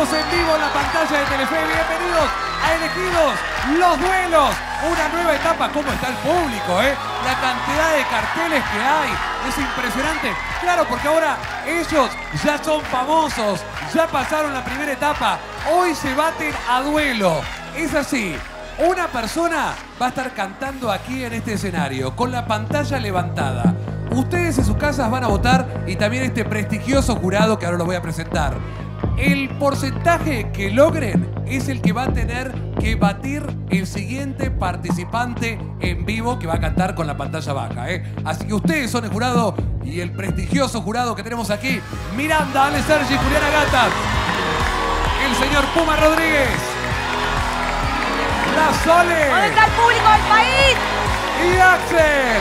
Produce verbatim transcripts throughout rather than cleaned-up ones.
Estamos en vivo en la pantalla de Telefe. Bienvenidos a Elegidos, los duelos. Una nueva etapa. ¿Cómo está el público, eh? La cantidad de carteles que hay. Es impresionante. Claro, porque ahora ellos ya son famosos. Ya pasaron la primera etapa. Hoy se baten a duelo. Es así. Una persona va a estar cantando aquí en este escenario, con la pantalla levantada. Ustedes en sus casas van a votar y también este prestigioso jurado que ahora los voy a presentar. El porcentaje que logren es el que va a tener que batir el siguiente participante en vivo que va a cantar con la pantalla baja, ¿eh? Así que ustedes son el jurado y el prestigioso jurado que tenemos aquí, Miranda, Ale Sergi, Juliana Gattas, el señor Puma Rodríguez, la Sole. ¿Dónde está el público del país? Y Axel.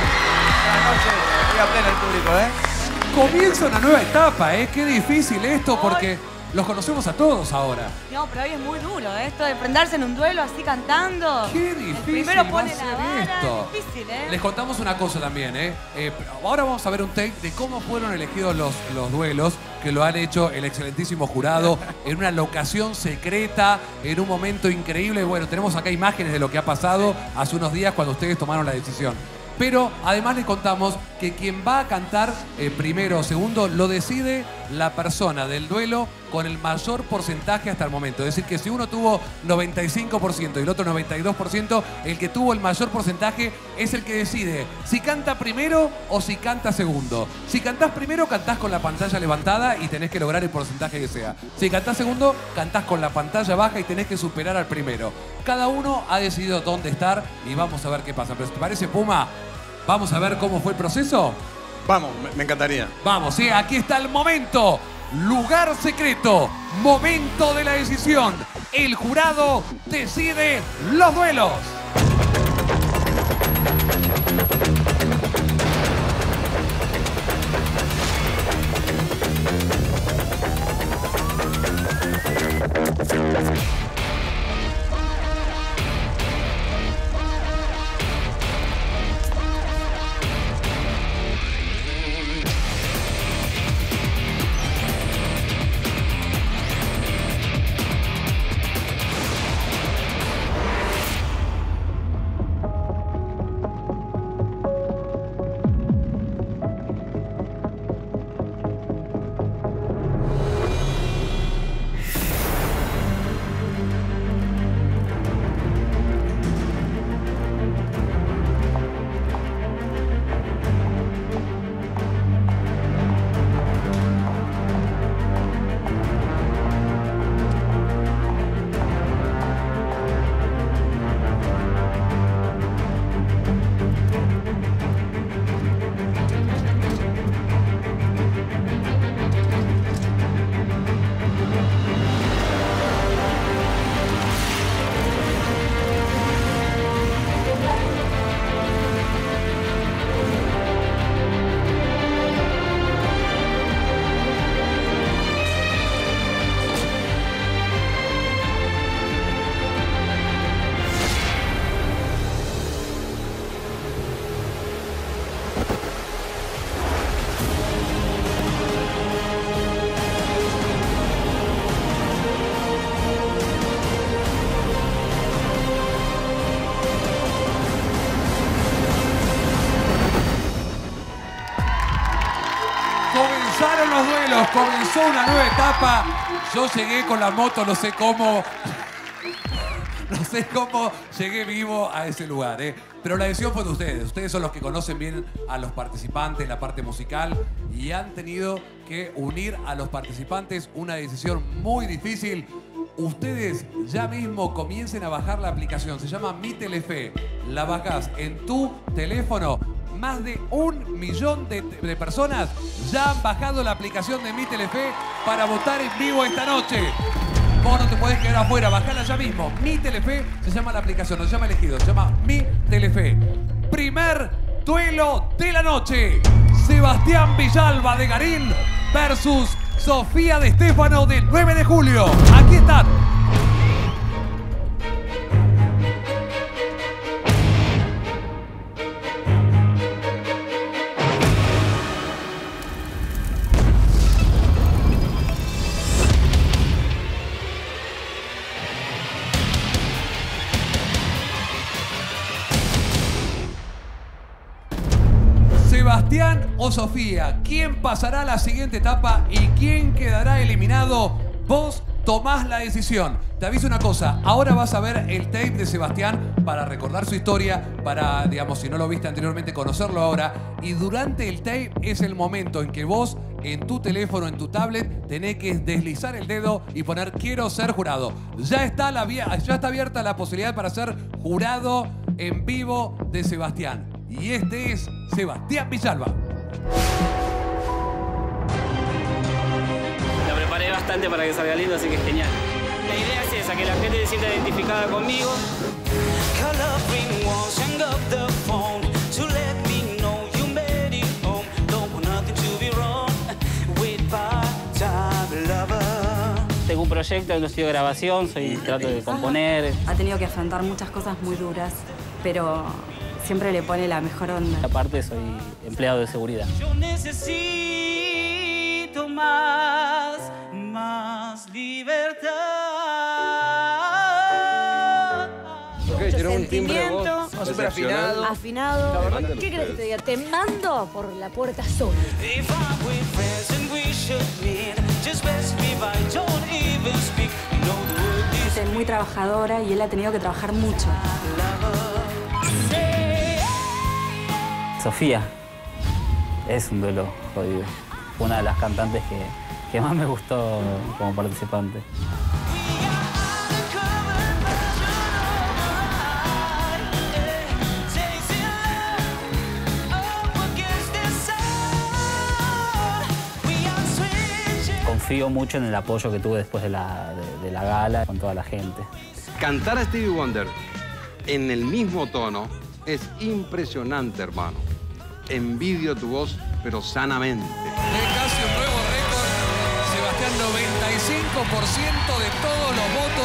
Buenas noches, voy a pleno el público, ¿eh? Comienza una nueva etapa, ¿eh? Qué difícil esto porque... los conocemos a todos ahora. No, pero hoy es muy duro, ¿eh? Esto de enfrentarse en un duelo así cantando. Qué difícil. El primero pone la vara, esto. Es difícil, ¿eh? Les contamos una cosa también, ¿eh? eh ahora vamos a ver un take de cómo fueron elegidos los, los duelos, que lo han hecho el excelentísimo jurado en una locación secreta, en un momento increíble. Bueno, tenemos acá imágenes de lo que ha pasado hace unos días cuando ustedes tomaron la decisión. Pero además les contamos que quien va a cantar eh, primero o segundo lo decide la persona del duelo con el mayor porcentaje hasta el momento. Es decir, que si uno tuvo noventa y cinco por ciento y el otro noventa y dos por ciento, el que tuvo el mayor porcentaje es el que decide si canta primero o si canta segundo. Si cantás primero, cantás con la pantalla levantada y tenés que lograr el porcentaje que sea. Si cantás segundo, cantás con la pantalla baja y tenés que superar al primero. Cada uno ha decidido dónde estar y vamos a ver qué pasa. Pero si te parece, Puma, vamos a ver cómo fue el proceso. Vamos, me encantaría. Vamos, sí, aquí está el momento. Lugar secreto, momento de la decisión. El jurado decide los duelos. Comenzaron los duelos, comenzó una nueva etapa. Yo llegué con la moto, no sé cómo, no sé cómo llegué vivo a ese lugar, ¿eh? Pero la decisión fue de ustedes. Ustedes son los que conocen bien a los participantes, la parte musical, y han tenido que unir a los participantes. Una decisión muy difícil. Ustedes ya mismo comiencen a bajar la aplicación. Se llama Mi Telefe. La bajás en tu teléfono. Más de un millón de, de personas ya han bajado la aplicación de Mi Telefe para votar en vivo esta noche. Vos no te podés quedar afuera, bajala ya mismo. Mi Telefe se llama la aplicación, no se llama Elegidos, se llama Mi Telefe. Primer duelo de la noche. Sebastián Villalba de Garín versus Sofía Destéfano del nueve de julio. Aquí están. Sebastián o Sofía, ¿quién pasará a la siguiente etapa y quién quedará eliminado? Vos tomás la decisión. Te aviso una cosa, ahora vas a ver el tape de Sebastián para recordar su historia, para, digamos, si no lo viste anteriormente, conocerlo ahora. Y durante el tape es el momento en que vos, en tu teléfono, en tu tablet, tenés que deslizar el dedo y poner quiero ser jurado. Ya está, la vía, ya está abierta la posibilidad para ser jurado en vivo de Sebastián. Y este es Sebastián Villalba. La preparé bastante para que salga lindo, así que es genial. La idea es esa, que la gente se sienta identificada conmigo. Tengo un proyecto, he estudiado grabación, soy, trato de componer. Ha tenido que afrontar muchas cosas muy duras, pero siempre le pone la mejor onda. Aparte, soy empleado de seguridad. Yo necesito más, más libertad. Okay, tiene un timbre de voz súper afinado. Afinado. afinado. ¿Qué crees que te diga? Te mando por la puerta sola. Es muy trabajadora y él ha tenido que trabajar mucho. Sofía es un duelo jodido. Una de las cantantes que, que más me gustó como participante. Confío mucho en el apoyo que tuve después de la, de, de la gala con toda la gente. Cantar a Stevie Wonder en el mismo tono es impresionante, hermano. Envidio tu voz, pero sanamente. Casi un nuevo récord. Sebastián, noventa y cinco por ciento de todos los votos.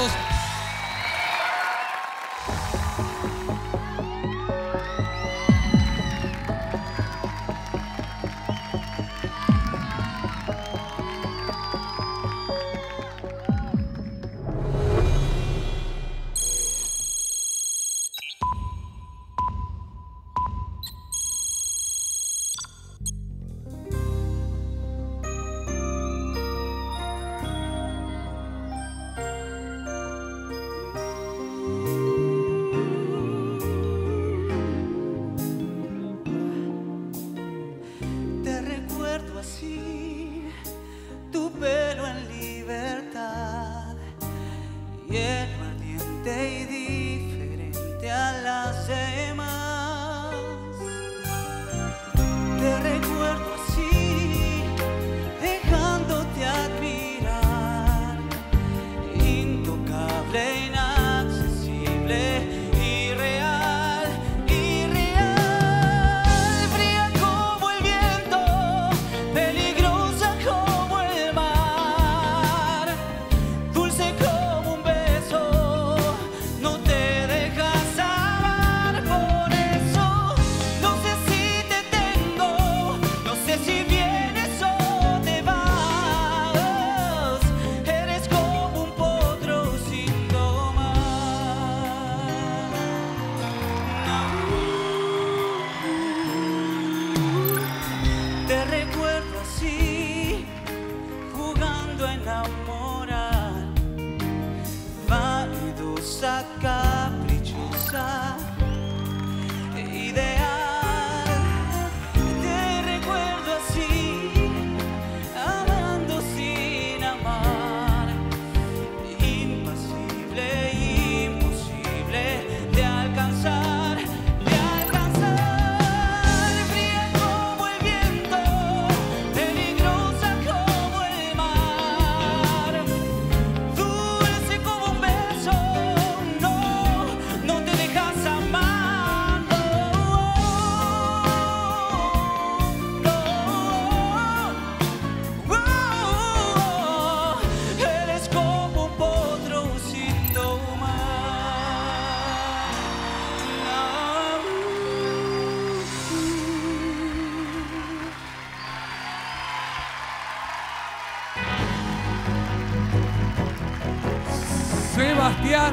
Sebastián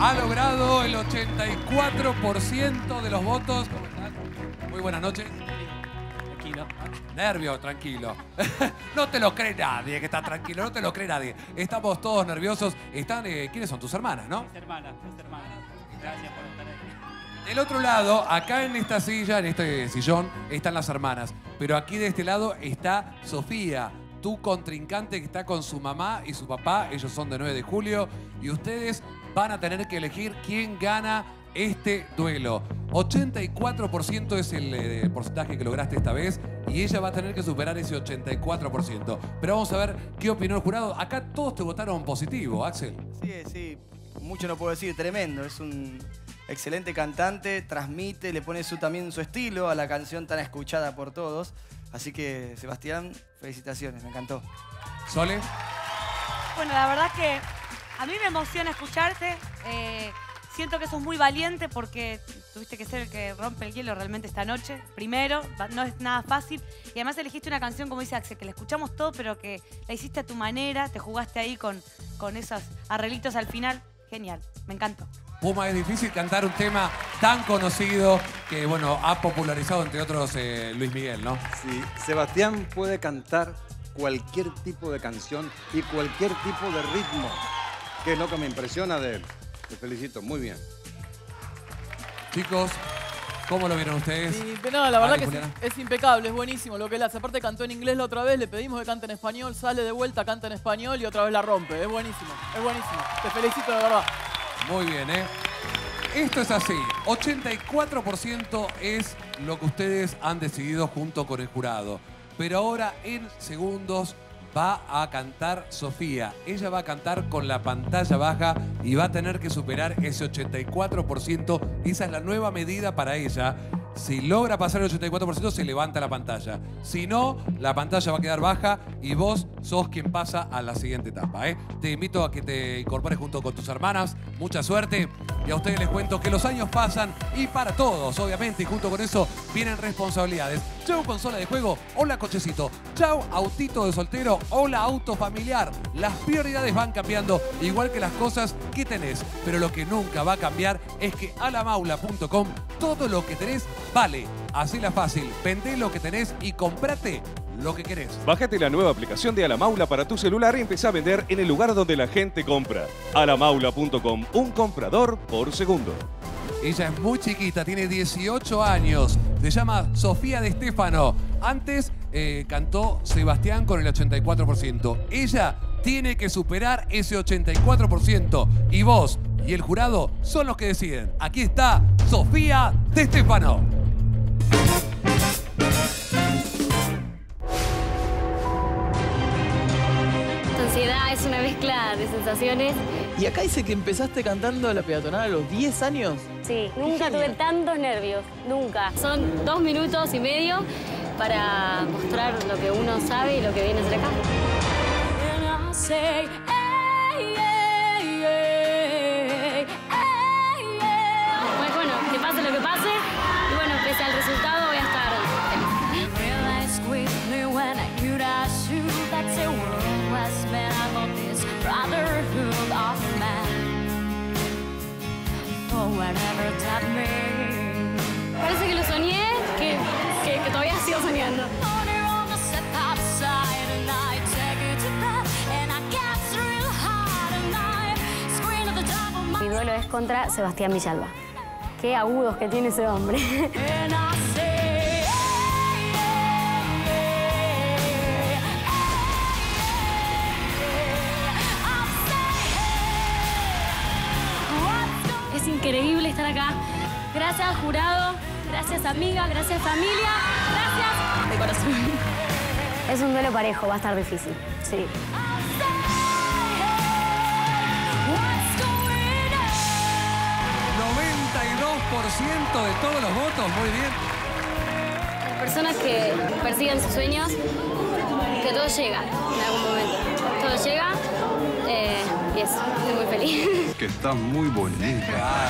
ha logrado el ochenta y cuatro por ciento de los votos. ¿Cómo están? Muy buenas noches. tranquilo. Nervios, tranquilo. No te lo cree nadie que está tranquilo, no te lo cree nadie. Estamos todos nerviosos. Están, eh, ¿quiénes son? Tus hermanas, ¿no? Mis hermanas, mis hermanas. Gracias por estar aquí. Del otro lado, acá en esta silla, en este sillón, están las hermanas. Pero aquí de este lado está Sofía, tu contrincante que está con su mamá y su papá. Ellos son de nueve de julio. Y ustedes van a tener que elegir quién gana este duelo. ochenta y cuatro por ciento es el, el porcentaje que lograste esta vez y ella va a tener que superar ese ochenta y cuatro por ciento. Pero vamos a ver qué opinó el jurado. Acá todos te votaron positivo, Axel. Sí, sí. Mucho no puedo decir. Tremendo. Es un excelente cantante. Transmite, le pone su, también su estilo a la canción tan escuchada por todos. Así que, Sebastián, felicitaciones. Me encantó. Sole. Bueno, la verdad que a mí me emociona escucharte. Eh... Siento que sos muy valiente porque tuviste que ser el que rompe el hielo realmente esta noche. Primero, no es nada fácil. Y además elegiste una canción, como dice Axel, que la escuchamos todo, pero que la hiciste a tu manera. Te jugaste ahí con, con esos arreglitos al final. Genial, me encantó. Puma, es difícil cantar un tema tan conocido que, bueno, ha popularizado, entre otros, eh, Luis Miguel, ¿no? Sí, Sebastián puede cantar cualquier tipo de canción y cualquier tipo de ritmo, que es lo que me impresiona de él. Te felicito, muy bien. Chicos, ¿cómo lo vieron ustedes? Sí, no, la verdad que es, es impecable, es buenísimo lo que él hace. Aparte cantó en inglés la otra vez, le pedimos que cante en español, sale de vuelta, canta en español y otra vez la rompe. Es buenísimo, es buenísimo. Te felicito de verdad. Muy bien, ¿eh? Esto es así, ochenta y cuatro por ciento es lo que ustedes han decidido junto con el jurado. Pero ahora en segundos va a cantar Sofía. Ella va a cantar con la pantalla baja y va a tener que superar ese ochenta y cuatro por ciento. Esa es la nueva medida para ella. Si logra pasar el ochenta y cuatro por ciento, se levanta la pantalla. Si no, la pantalla va a quedar baja y vos sos quien pasa a la siguiente etapa, ¿eh? Te invito a que te incorpores junto con tus hermanas. Mucha suerte. Y a ustedes les cuento que los años pasan y para todos, obviamente. Y junto con eso vienen responsabilidades. Chau consola de juego, hola cochecito. Chau autito de soltero, hola auto familiar. Las prioridades van cambiando, igual que las cosas que tenés. Pero lo que nunca va a cambiar es que alamaula punto com, todo lo que tenés vale. Así la fácil, vendé lo que tenés y comprate lo que querés. Bájate la nueva aplicación de Alamaula para tu celular y empezá a vender en el lugar donde la gente compra. Alamaula punto com, un comprador por segundo. Ella es muy chiquita, tiene dieciocho años. Se llama Sofía Destéfano. Antes eh, cantó Sebastián con el ochenta y cuatro por ciento. Ella tiene que superar ese ochenta y cuatro por ciento. Y vos y el jurado son los que deciden. Aquí está Sofía Destéfano. Ansiedad es una mezcla de sensaciones. Y acá dice que empezaste cantando a la peatonal a los diez años. Sí, nunca tuve tantos nervios, nunca. Son dos minutos y medio para mostrar lo que uno sabe y lo que viene a hacer acá. Pues bueno, que pase lo que pase, y bueno, pese al resultado voy a estar feliz. Parece que lo soñé, que, que, que todavía sigo soñando. Mi duelo es contra Sebastián Villalba. Qué agudos que tiene ese hombre. Es increíble estar acá. Gracias, jurado. Gracias, amiga. Gracias, familia. Gracias. De corazón. Es un duelo parejo. Va a estar difícil. Sí. noventa y dos por ciento de todos los votos. Muy bien. Las personas que persiguen sus sueños, que todo llega en algún momento. Todo llega. Eh, y eso, estoy muy feliz. Que está muy bonita.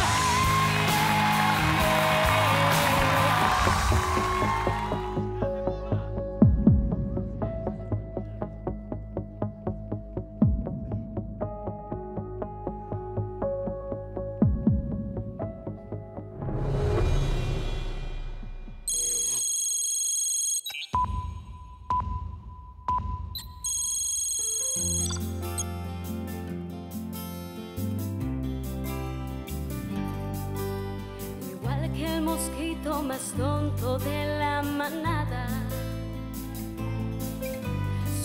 mosquito más tonto de la manada.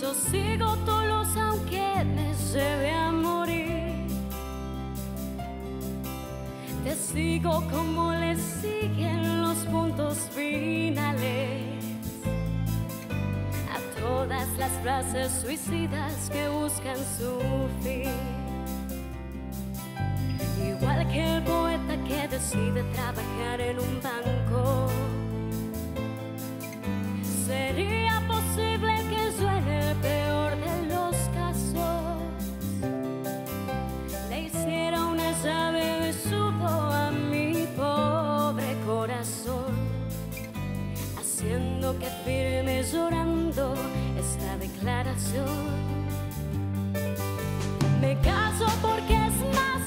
Yo sigo tolos aunque me lleve a morir. Te sigo como le siguen los puntos finales a todas las frases suicidas que buscan su fin. Igual que el poeta que decide trabajar en un banco, sería posible que yo en el peor de los casos le hiciera una llave de subo a mi pobre corazón, haciendo que firme llorando esta declaración. Me caso porque es más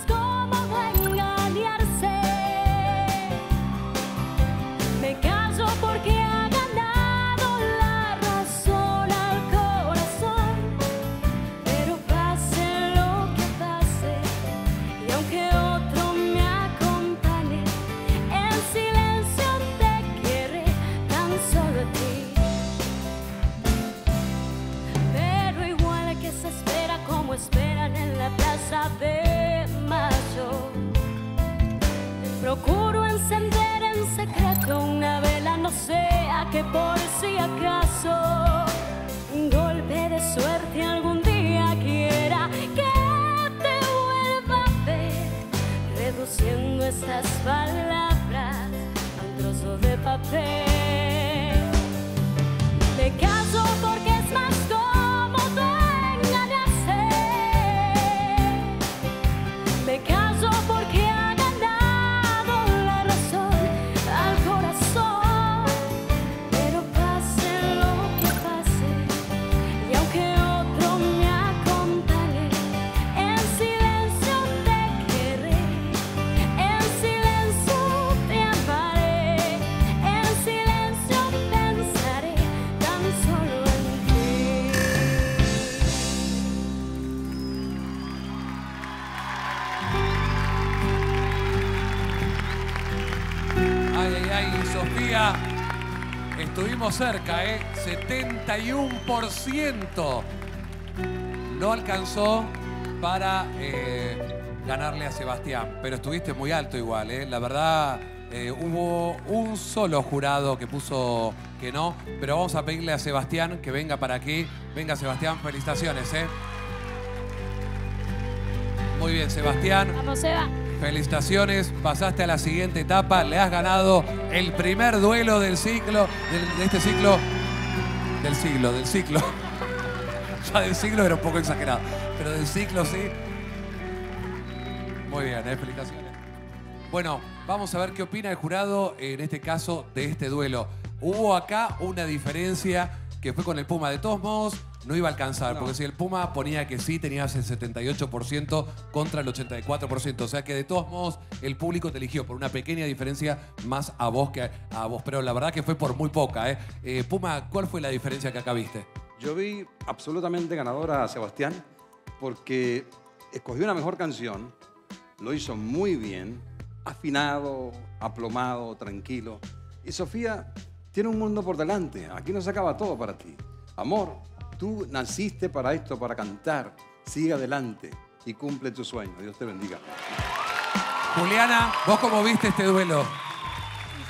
porque ha ganado la razón al corazón, pero pase lo que pase y aunque otro me acompañe, en silencio te quiere tan solo a ti. Pero igual que se espera como esperan en la plaza de Mayo, procuro encender en secreto una vela, no sea que por si acaso un golpe de suerte algún día quiera que te vuelva a ver, reduciendo estas palabras a un trozo de papel. Me caso porque es más cómodo engañarse. Me caso porque estuvimos cerca, ¿eh? setenta y uno por ciento no alcanzó para eh, ganarle a Sebastián, pero estuviste muy alto igual, ¿eh? La verdad, eh, hubo un solo jurado que puso que no, pero vamos a pedirle a Sebastián que venga para aquí. Venga, Sebastián, felicitaciones, ¿eh? Muy bien, Sebastián. Vamos, Seba. Felicitaciones, pasaste a la siguiente etapa, le has ganado el primer duelo del ciclo, del, de este ciclo, del siglo, del ciclo. Ya del siglo era un poco exagerado, pero del ciclo sí. Muy bien, ¿eh? Felicitaciones. Bueno, vamos a ver qué opina el jurado en este caso de este duelo. Hubo acá una diferencia que fue con el Puma, de todos modos. No iba a alcanzar, no. Porque si el Puma ponía que sí, tenías el setenta y ocho por ciento contra el ochenta y cuatro por ciento. O sea que de todos modos el público te eligió por una pequeña diferencia más a vos que a vos. Pero la verdad que fue por muy poca, ¿eh? Eh, Puma, ¿cuál fue la diferencia que acá viste? Yo vi absolutamente ganadora a Sebastián porque escogió una mejor canción, lo hizo muy bien, afinado, aplomado, tranquilo. Y Sofía tiene un mundo por delante. Aquí no se acaba todo para ti. Amor, tú naciste para esto, para cantar. Sigue adelante y cumple tu sueño. Dios te bendiga. Juliana, ¿vos cómo viste este duelo?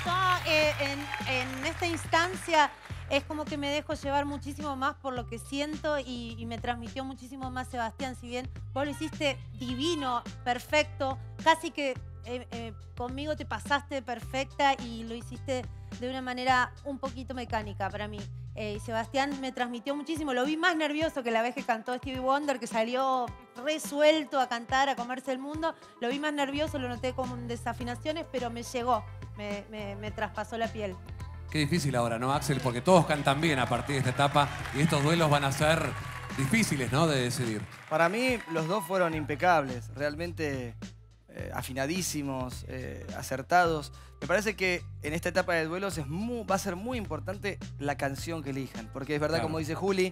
Yo eh, en, en esta instancia es como que me dejo llevar muchísimo más por lo que siento y, y me transmitió muchísimo más Sebastián. Si bien vos lo hiciste divino, perfecto, casi que eh, eh, conmigo te pasaste perfecta y lo hiciste de una manera un poquito mecánica para mí. Eh, Sebastián me transmitió muchísimo, lo vi más nervioso que la vez que cantó Stevie Wonder, que salió resuelto a cantar, a comerse el mundo. Lo vi más nervioso, lo noté con desafinaciones, pero me llegó, me, me, me traspasó la piel. Qué difícil ahora, ¿no, Axel? Porque todos cantan bien a partir de esta etapa y estos duelos van a ser difíciles, ¿no?, de decidir. Para mí los dos fueron impecables, realmente eh, afinadísimos, eh, acertados. Me parece que en esta etapa de duelos es muy, va a ser muy importante la canción que elijan. Porque es verdad, claro, como dice Juli,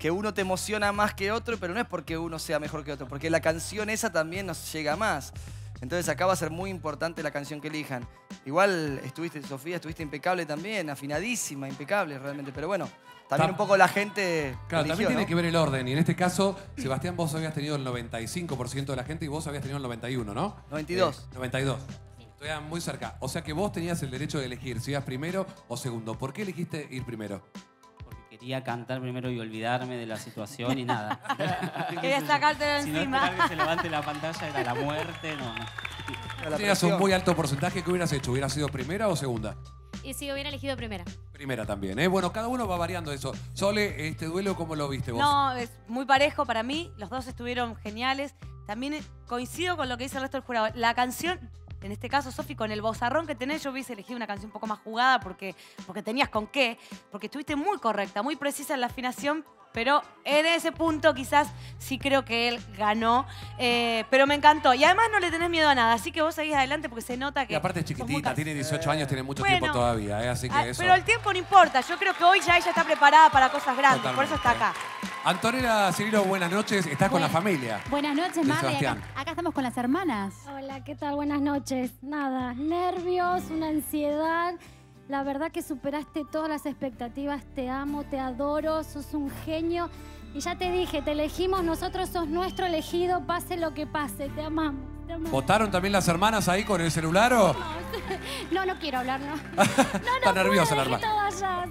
que uno te emociona más que otro, pero no es porque uno sea mejor que otro, porque la canción esa también nos llega más. Entonces acá va a ser muy importante la canción que elijan. Igual estuviste, Sofía, estuviste impecable también, afinadísima, impecable realmente. Pero bueno, también Ta un poco la gente Claro, eligió, también tiene ¿no? que ver el orden. Y en este caso, Sebastián, vos habías tenido el noventa y cinco por ciento de la gente y vos habías tenido el noventa y uno por ciento, ¿no? noventa y dos. Eh, noventa y dos. Estuvieran muy cerca. O sea que vos tenías el derecho de elegir si ibas primero o segundo. ¿Por qué elegiste ir primero? Quería cantar primero y olvidarme de la situación y nada. Quería sacarte de encima. Si no esperar que se levante la pantalla era la muerte, no. no. Tenías un muy alto porcentaje. ¿Qué hubieras hecho? ¿Hubieras sido primera o segunda? Y sí, hubiera elegido primera. Primera también, ¿eh? Bueno, cada uno va variando eso. Sole, este duelo, ¿cómo lo viste vos? No, es muy parejo para mí. Los dos estuvieron geniales. También coincido con lo que dice el resto del jurado. La canción... En este caso, Sofi, con el bozarrón que tenés, yo hubiese elegido una canción un poco más jugada porque, porque tenías con qué, porque estuviste muy correcta, muy precisa en la afinación, pero en ese punto quizás sí creo que él ganó, eh, pero me encantó. Y además no le tenés miedo a nada, así que vos seguís adelante porque se nota que... Y aparte es chiquitita, tiene dieciocho años, tiene mucho bueno, tiempo todavía, ¿eh? Así que a, eso... Pero el tiempo no importa, yo creo que hoy ya ella está preparada para cosas grandes, totalmente, por eso está acá. ¿Eh? Antonella Cirilo, buenas noches. Estás buenas, con la familia. Buenas noches, Mari. Acá, acá estamos con las hermanas. Hola, ¿qué tal? Buenas noches. Nada, nervios, una ansiedad. La verdad que superaste todas las expectativas. Te amo, te adoro, sos un genio. Y ya te dije, te elegimos, nosotros sos nuestro elegido, pase lo que pase. Te amamos. ¿Votaron también las hermanas ahí con el celular o...? No, no quiero hablar, no. no, no Está nerviosa la hermana.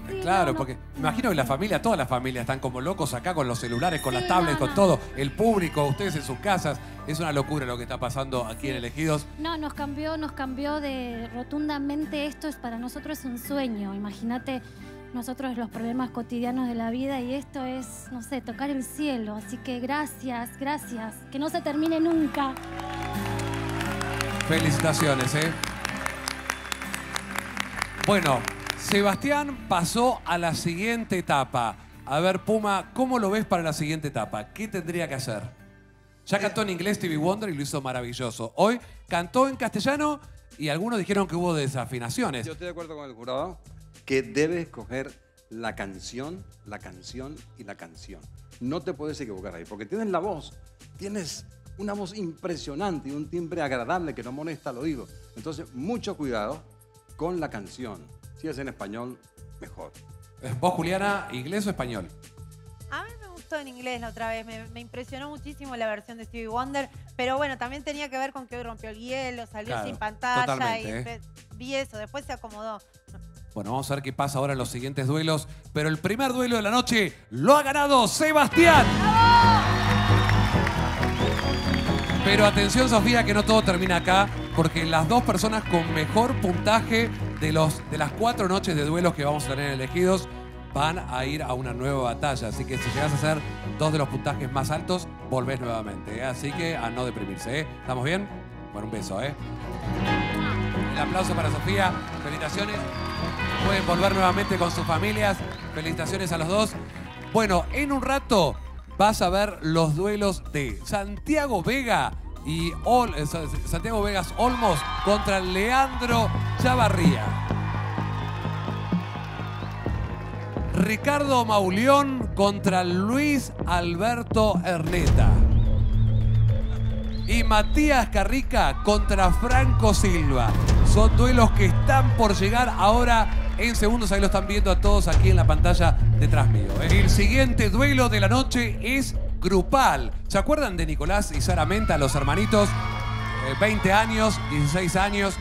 Sí, claro, no, no, porque no. Imagino que la familia, todas las familias están como locos acá con los celulares, con sí, las tablets, no, no. con todo. El público, ustedes en sus casas. Es una locura lo que está pasando aquí sí. en Elegidos. No, nos cambió, nos cambió de rotundamente. Esto es para nosotros un sueño. Imagínate nosotros los problemas cotidianos de la vida y esto es, no sé, tocar el cielo. Así que gracias, gracias. Que no se termine nunca. Felicitaciones, ¿eh? Bueno, Sebastián pasó a la siguiente etapa. A ver, Puma, ¿cómo lo ves para la siguiente etapa? ¿Qué tendría que hacer? Ya cantó en inglés Stevie Wonder y lo hizo maravilloso. Hoy cantó en castellano y algunos dijeron que hubo desafinaciones. Yo estoy de acuerdo con el jurado que debes escoger la canción, la canción y la canción. No te puedes equivocar ahí, porque tienes la voz, tienes... una voz impresionante y un timbre agradable que no molesta al oído. Entonces, mucho cuidado con la canción. Si es en español, mejor. ¿Vos, Juliana, inglés o español? A mí me gustó en inglés la otra vez. Me, me impresionó muchísimo la versión de Stevie Wonder. Pero bueno, también tenía que ver con que hoy rompió el hielo, salió claro, sin pantalla. Y ¿eh? Vi eso, después se acomodó. Bueno, vamos a ver qué pasa ahora en los siguientes duelos. Pero el primer duelo de la noche lo ha ganado Sebastián. ¡Bravo! Pero atención, Sofía, que no todo termina acá, porque las dos personas con mejor puntaje de, los, de las cuatro noches de duelos que vamos a tener elegidos van a ir a una nueva batalla. Así que si llegas a hacer dos de los puntajes más altos, volvés nuevamente. ¿eh? Así que a no deprimirse. ¿eh? ¿Estamos bien? Bueno, un beso. ¿eh? El aplauso para Sofía. Felicitaciones. Pueden volver nuevamente con sus familias. Felicitaciones a los dos. Bueno, en un rato... vas a ver los duelos de Santiago Vega y Ol, eh, Santiago Vegas Olmos contra Leandro Chavarría. Ricardo Mauleón contra Luis Alberto Erneta. Y Matías Carrica contra Franco Silva. Son duelos que están por llegar ahora en segundos, ahí lo están viendo a todos aquí en la pantalla detrás mío. ¿eh? El siguiente duelo de la noche es grupal. ¿Se acuerdan de Nicolás y Sara Menta, los hermanitos? Eh, veinte años, dieciséis años,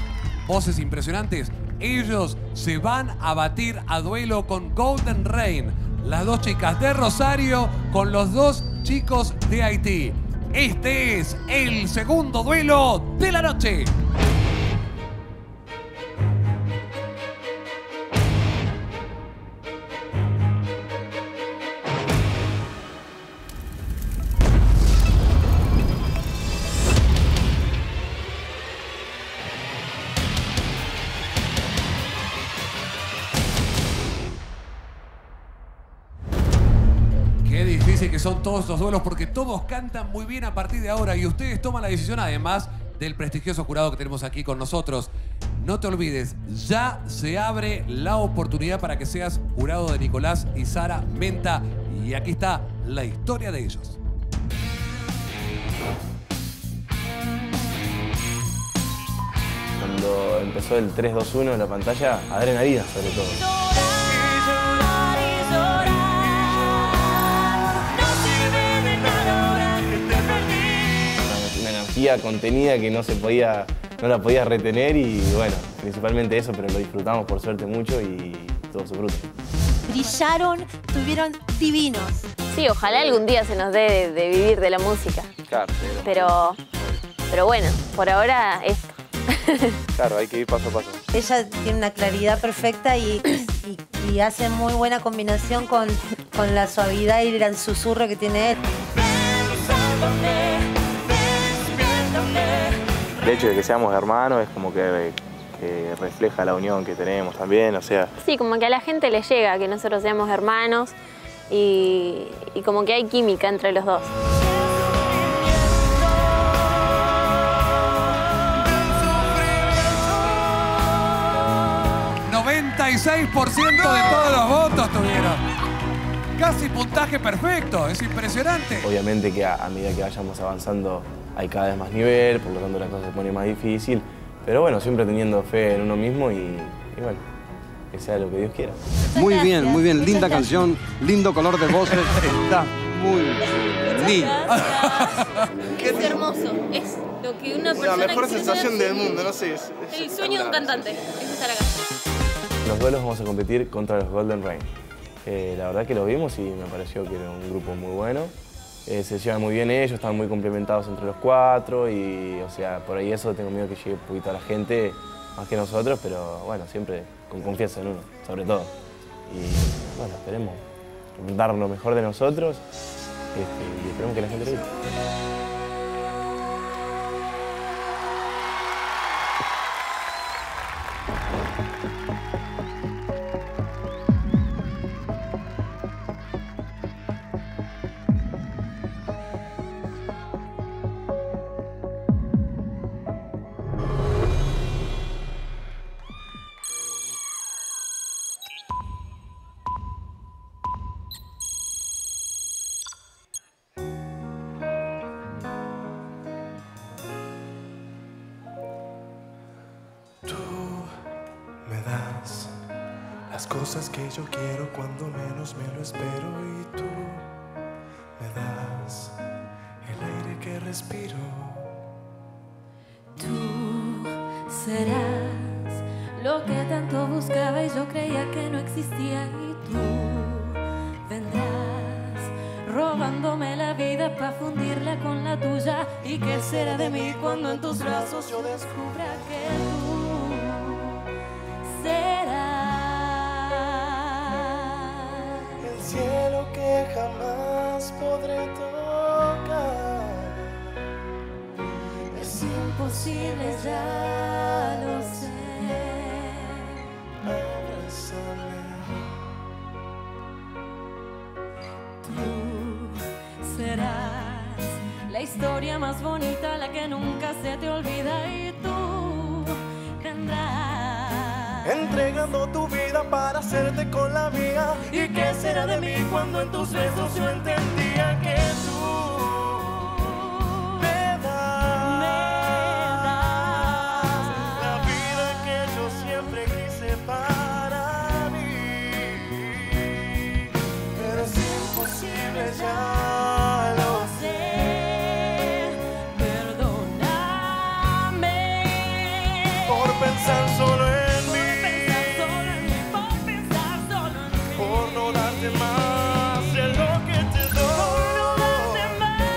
voces impresionantes. Ellos se van a batir a duelo con Golden Rain, las dos chicas de Rosario con los dos chicos de Haití. Este es el segundo duelo de la noche. Son todos los duelos porque todos cantan muy bien a partir de ahora y ustedes toman la decisión además del prestigioso jurado que tenemos aquí con nosotros. No te olvides, ya se abre la oportunidad para que seas jurado de Nicolás y Sara Menta y aquí está la historia de ellos. cuando empezó el tres dos uno en la pantalla, adrenalina sobre todo. Una energía contenida que no se podía, no la podía retener y bueno, principalmente eso, pero lo disfrutamos por suerte mucho y todo su fruto. Brillaron, estuvieron divinos. Sí, ojalá algún día se nos dé de, de vivir de la música. Claro, pero, pero bueno, por ahora esto. Claro, hay que ir paso a paso. Ella tiene una claridad perfecta y, y, y hace muy buena combinación con, con la suavidad y el gran susurro que tiene él. El hecho de que seamos hermanos es como que... que refleja la unión que tenemos también, o sea... Sí, como que a la gente le llega que nosotros seamos hermanos y, y como que hay química entre los dos. noventa y seis por ciento de todos los votos tuvieron. Casi puntaje perfecto, es impresionante. Obviamente que a, a medida que vayamos avanzando hay cada vez más nivel, por lo tanto la cosa se pone más difícil. Pero bueno, siempre teniendo fe en uno mismo y, y bueno, que sea lo que Dios quiera. Muy bien, muy bien. Linda canción, lindo color de voces. Está muy lindo. Es hermoso. Es lo que una persona... La mejor sensación del mundo, no sé. Es, es el sueño de un cantante, es estar acá. Los duelos vamos a competir contra los Golden Rain. Eh, la verdad que los vimos y me pareció que era un grupo muy bueno. Eh, se llevan muy bien ellos, están muy complementados entre los cuatro y, o sea, por ahí eso tengo miedo que llegue un poquito a la gente, más que nosotros, pero bueno, siempre con confianza en uno, sobre todo. Y bueno, esperemos dar lo mejor de nosotros este, y esperemos que la gente lo vea. Cosas que yo quiero cuando menos me lo espero y tú me das el aire que respiro. Tú serás lo que tanto buscaba y yo creía que no existía y tú vendrás robándome la vida para fundirla con la tuya. ¿Y qué será de mí cuando en tus brazos yo descubra que tú serás cielo que jamás podré tocar? Es imposible, ya lo sé, abrazarme. Tú serás la historia más bonita, la que nunca se te olvida y tú tendrás entregando tu vida para hacerte con la mía. ¿Y qué será de mí cuando en tus besos yo entendía que tú me das, me das la vida que yo siempre quise para mí? Pero es imposible ya. Más de lo que te doy, por no darte más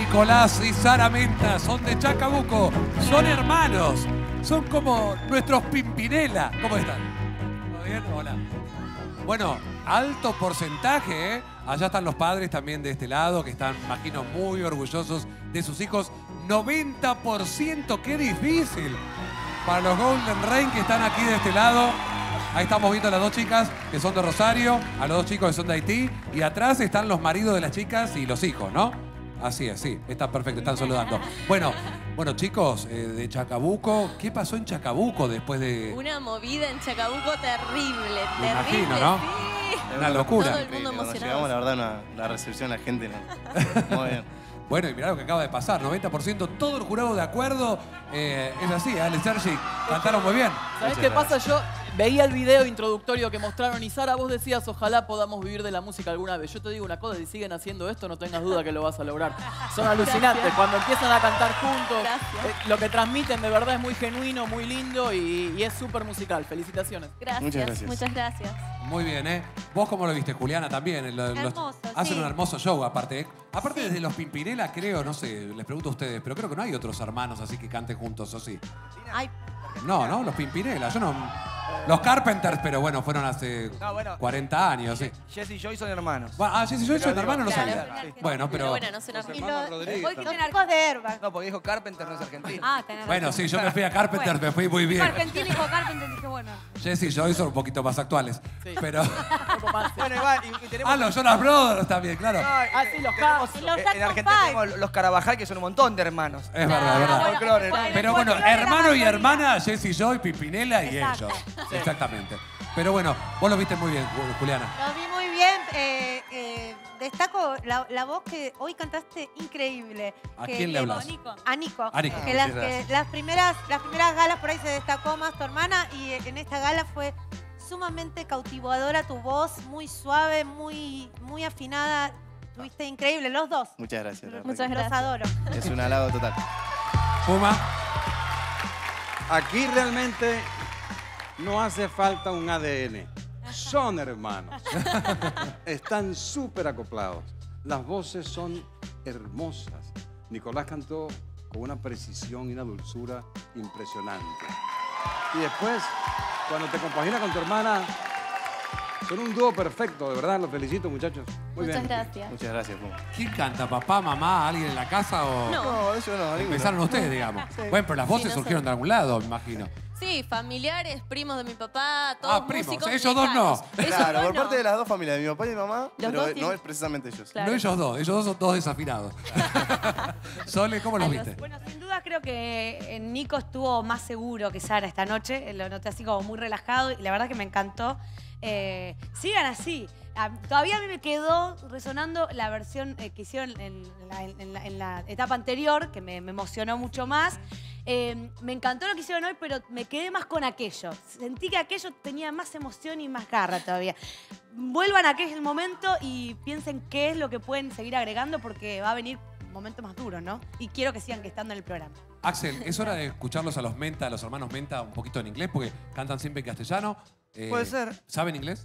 Nicolás y Sara Menta son de Chacabuco, son hermanos, son como nuestros Pimpinela. ¿Cómo están? ¿Todo bien? Hola. Bueno, alto porcentaje, ¿eh? Allá están los padres también de este lado, que están, imagino, muy orgullosos de sus hijos. noventa por ciento, qué difícil. Para los Golden Rain que están aquí de este lado. Ahí estamos viendo a las dos chicas que son de Rosario, a los dos chicos que son de Haití. Y atrás están los maridos de las chicas y los hijos, ¿no? Así es, sí. Está perfecto, están saludando. Bueno, bueno chicos, eh, de Chacabuco, ¿qué pasó en Chacabuco después de...? Una movida en Chacabuco terrible, me terrible. Imagino, ¿no? Sí. Una locura. Todo el mundo sí, emocionado. Llegamos, la verdad, una, una recepción a la gente. ¿No? Muy bien. Bueno, y mirá lo que acaba de pasar, noventa por ciento, todo el jurado de acuerdo. Eh, es así, Ale, Sergi, cantaron muy bien. ¿Sabés qué pasa? Yo veía el video introductorio que mostraron y Sara, vos decías, ojalá podamos vivir de la música alguna vez. Yo te digo una cosa, si siguen haciendo esto, no tengas duda que lo vas a lograr. Son alucinantes, gracias. Cuando empiezan a cantar juntos, eh, lo que transmiten de verdad es muy genuino, muy lindo y, y es súper musical. Felicitaciones. Gracias, muchas gracias. Muchas gracias. Muy bien, ¿eh? ¿Vos cómo lo viste, Juliana, también? Los, hermoso, los, hacen sí. un hermoso show, aparte. ¿Eh? Aparte sí. desde los Pimpinela, creo, no sé, les pregunto a ustedes, pero creo que no hay otros hermanos así que canten juntos, ¿o sí? Ay. No, no, los Pimpinela, yo no... Los Carpenters, pero bueno, fueron hace no, bueno, cuarenta años. Sí. Jesse y Joy son hermanos. Bueno, ah, Jesse y Joy son hermanos, claro, no sabía. Sí. Bueno, pero... pero bueno, no son hermanos. Los Rodríguez. Voy que narcos de herba. No, porque dijo Carpenter no es argentino. Ah, tenés Bueno, razón. Sí, yo me fui a Carpenter, bueno, me fui muy bien. Argentino dijo Carpenter, dije bueno. Jesse y Joy son un poquito más actuales. Sí. Pero... bueno, igual, y, y tenemos... Ah, los Jonas Brothers también, claro. No, así los Carlos. En Argentina tenemos los Carabajal, que son un montón de hermanos. Es verdad, es verdad. Pero bueno, hermano y hermana, Jesse y Joy, Pimpinela y ellos. Sí. Exactamente. Pero bueno, vos lo viste muy bien, Juliana. Lo vi muy bien. Eh, eh, destaco la, la voz que hoy cantaste increíble. ¿A que, quién le hablas? Nico. A Nico. A Nico. Que las, que las, primeras, las primeras galas por ahí se destacó más tu hermana y en esta gala fue sumamente cautivadora tu voz, muy suave, muy, muy afinada. Tuviste increíble, los dos. Muchas gracias. Muchas gracias. Los adoro. Es un halago total. Puma. Aquí realmente... no hace falta un A D N. Son hermanos. Están súper acoplados. Las voces son hermosas. Nicolás cantó con una precisión y una dulzura impresionante. Y después, cuando te compaginas con tu hermana, son un dúo perfecto, de verdad. Los felicito, muchachos. Muy Muchas bien. gracias. Muchas gracias, Puma. ¿Quién canta? ¿Papá, mamá, alguien en la casa? O... No, no, eso no. Empezaron no. ustedes, digamos. Sí. Bueno, pero las voces sí, no surgieron sé. de algún lado, me imagino. Sí, familiares, primos de mi papá, todos ah, primos. músicos. Ellos dos no. Claro, por parte de las dos familias, de mi papá y mi mamá, pero no es precisamente ellos. Claro. No ellos dos, ellos dos son todos desafinados. Sole, ¿cómo los viste? Bueno, sin duda creo que Nico estuvo más seguro que Sara esta noche. Lo noté así como muy relajado y la verdad que me encantó. Eh, sigan así. A, todavía a mí me quedó resonando la versión eh, que hicieron en la, en, la, en la etapa anterior, que me, me emocionó mucho más. Eh, me encantó lo que hicieron hoy, pero me quedé más con aquello. Sentí que aquello tenía más emoción y más garra todavía. Vuelvan a aquel momento y piensen qué es lo que pueden seguir agregando, porque va a venir un momento más duro, ¿no? Y quiero que sigan estando en el programa. Axel, es hora de escucharlos a los Menta, a los hermanos Menta, un poquito en inglés, porque cantan siempre en castellano. Eh, Puede ser. ¿Saben inglés?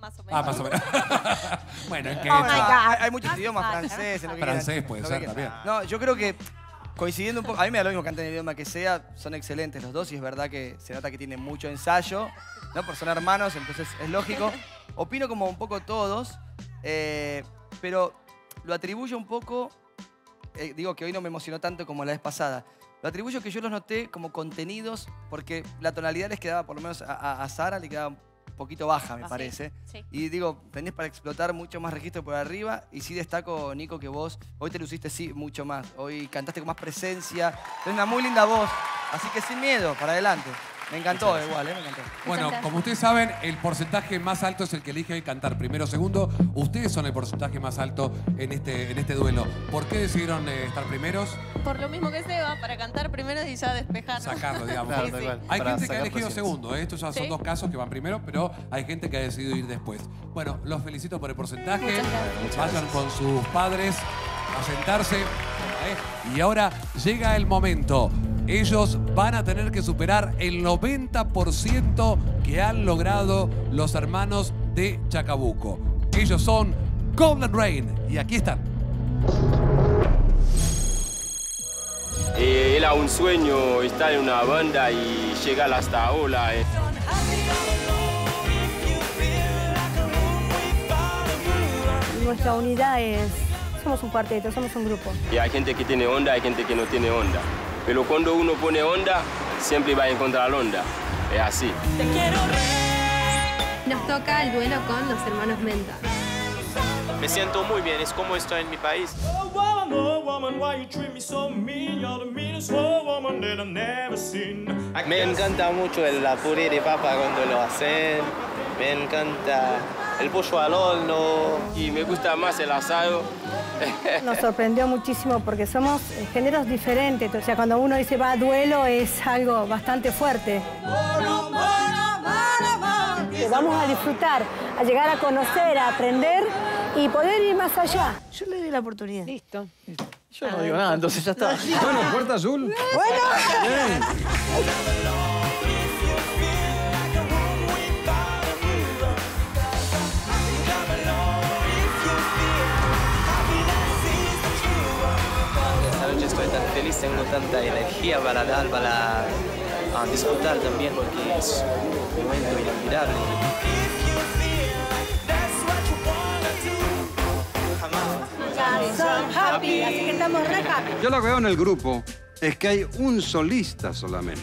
Más o menos. Ah, más o menos. Bueno, en que... Oh, hay, hay muchos idiomas, francés... En lo que francés quieran, puede lo ser que también. No, yo creo que, coincidiendo un poco... A mí me da lo mismo cantar en el idioma que sea, son excelentes los dos y es verdad que se nota que tienen mucho ensayo, ¿no? Por son hermanos, entonces es lógico. Opino como un poco todos, eh, pero lo atribuyo un poco... Eh, digo que hoy no me emocionó tanto como la vez pasada. Lo atribuyo que yo los noté como contenidos porque la tonalidad les quedaba, por lo menos a, a, a Sara le quedaba... poquito baja, me ah, parece. Sí, sí. Y digo, tenés para explotar mucho más registro por arriba y sí destaco, Nico, que vos hoy te luciste sí mucho más. Hoy cantaste con más presencia. Tenés una muy linda voz. Así que sin miedo, para adelante. Me encantó igual, ¿eh? Me encantó. Bueno, como ustedes saben, el porcentaje más alto es el que elige cantar primero o segundo. Ustedes son el porcentaje más alto en este, en este duelo. ¿Por qué decidieron eh, estar primeros? Por lo mismo que Seba, para cantar primero y ya despejarnos. Sacarlo, digamos. Claro, sí, sí. Hay gente que ha elegido segundo, ¿eh? Estos ya son ¿Sí? dos casos que van primero, pero hay gente que ha decidido ir después. Bueno, los felicito por el porcentaje. Muchas gracias. Vayan con sus padres a sentarse. ¿Eh? Y ahora llega el momento. Ellos van a tener que superar el noventa por ciento que han logrado los hermanos de Chacabuco. Ellos son Golden Rain y aquí están. era un sueño estar en una banda y llegar hasta ahora. Eh. Nuestra unidad es, somos un cuarteto, somos un grupo. Y hay gente que tiene onda, hay gente que no tiene onda. Pero cuando uno pone onda, siempre va a encontrar onda. Es así. Te quiero re... Nos toca el duelo con los hermanos Menta. Me siento muy bien, es como estoy en mi país. Me encanta mucho el puré de papa cuando lo hacen. Me encanta el pollo al horno. Y me gusta más el asado. Nos sorprendió muchísimo porque somos géneros diferentes. O sea, cuando uno dice va a duelo es algo bastante fuerte. Vamos a disfrutar, a llegar a conocer, a aprender y poder ir más allá. Yo le di la oportunidad. Listo. Yo ah, no digo nada, entonces ya está. Bueno, puerta azul. Bueno. Bien. Esta noche estoy tan feliz, tengo tanta energía para dar, para disfrutar también, porque es un momento inolvidable. Happy, así que estamos re happy. Yo lo que veo en el grupo es que hay un solista solamente.